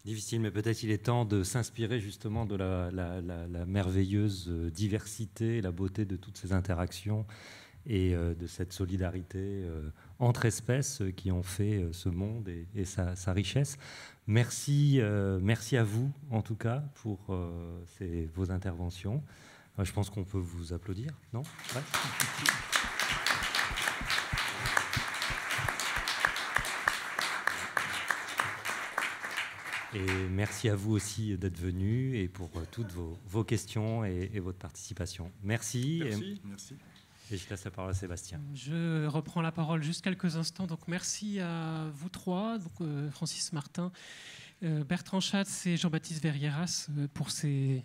Difficile, mais peut-être il est temps de s'inspirer justement de la merveilleuse diversité, la beauté de toutes ces interactions et de cette solidarité entre espèces qui ont fait ce monde et sa richesse. Merci à vous, en tout cas, pour vos interventions. Je pense qu'on peut vous applaudir, non ? Ouais. Et merci à vous aussi d'être venus et pour toutes vos questions et votre participation. Merci. Et je laisse la parole à Sébastien. Je reprends la parole juste quelques instants. Donc merci à vous trois, donc Francis Martin, Bertrand Schatz et Jean-Baptiste Veyrieras pour ces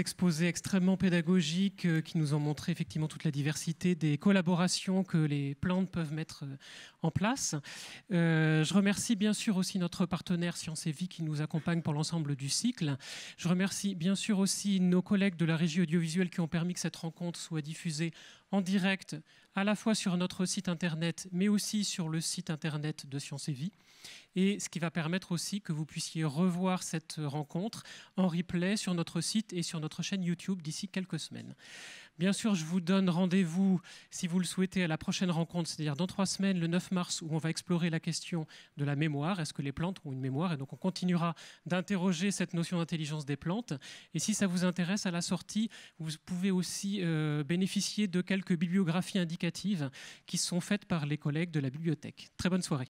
exposés extrêmement pédagogiques qui nous ont montré effectivement toute la diversité des collaborations que les plantes peuvent mettre en place. Je remercie bien sûr aussi notre partenaire Science et Vie qui nous accompagne pour l'ensemble du cycle. Je remercie bien sûr aussi nos collègues de la régie audiovisuelle qui ont permis que cette rencontre soit diffusée en direct à la fois sur notre site internet mais aussi sur le site internet de Science et Vie. Et ce qui va permettre aussi que vous puissiez revoir cette rencontre en replay sur notre site et sur notre chaîne YouTube d'ici quelques semaines. Bien sûr, je vous donne rendez-vous, si vous le souhaitez, à la prochaine rencontre, c'est-à-dire dans 3 semaines, le 9 mars, où on va explorer la question de la mémoire. Est-ce que les plantes ont une mémoire? Et donc, on continuera d'interroger cette notion d'intelligence des plantes. Et si ça vous intéresse, à la sortie, vous pouvez aussi bénéficier de quelques bibliographies indicatives qui sont faites par les collègues de la bibliothèque. Très bonne soirée.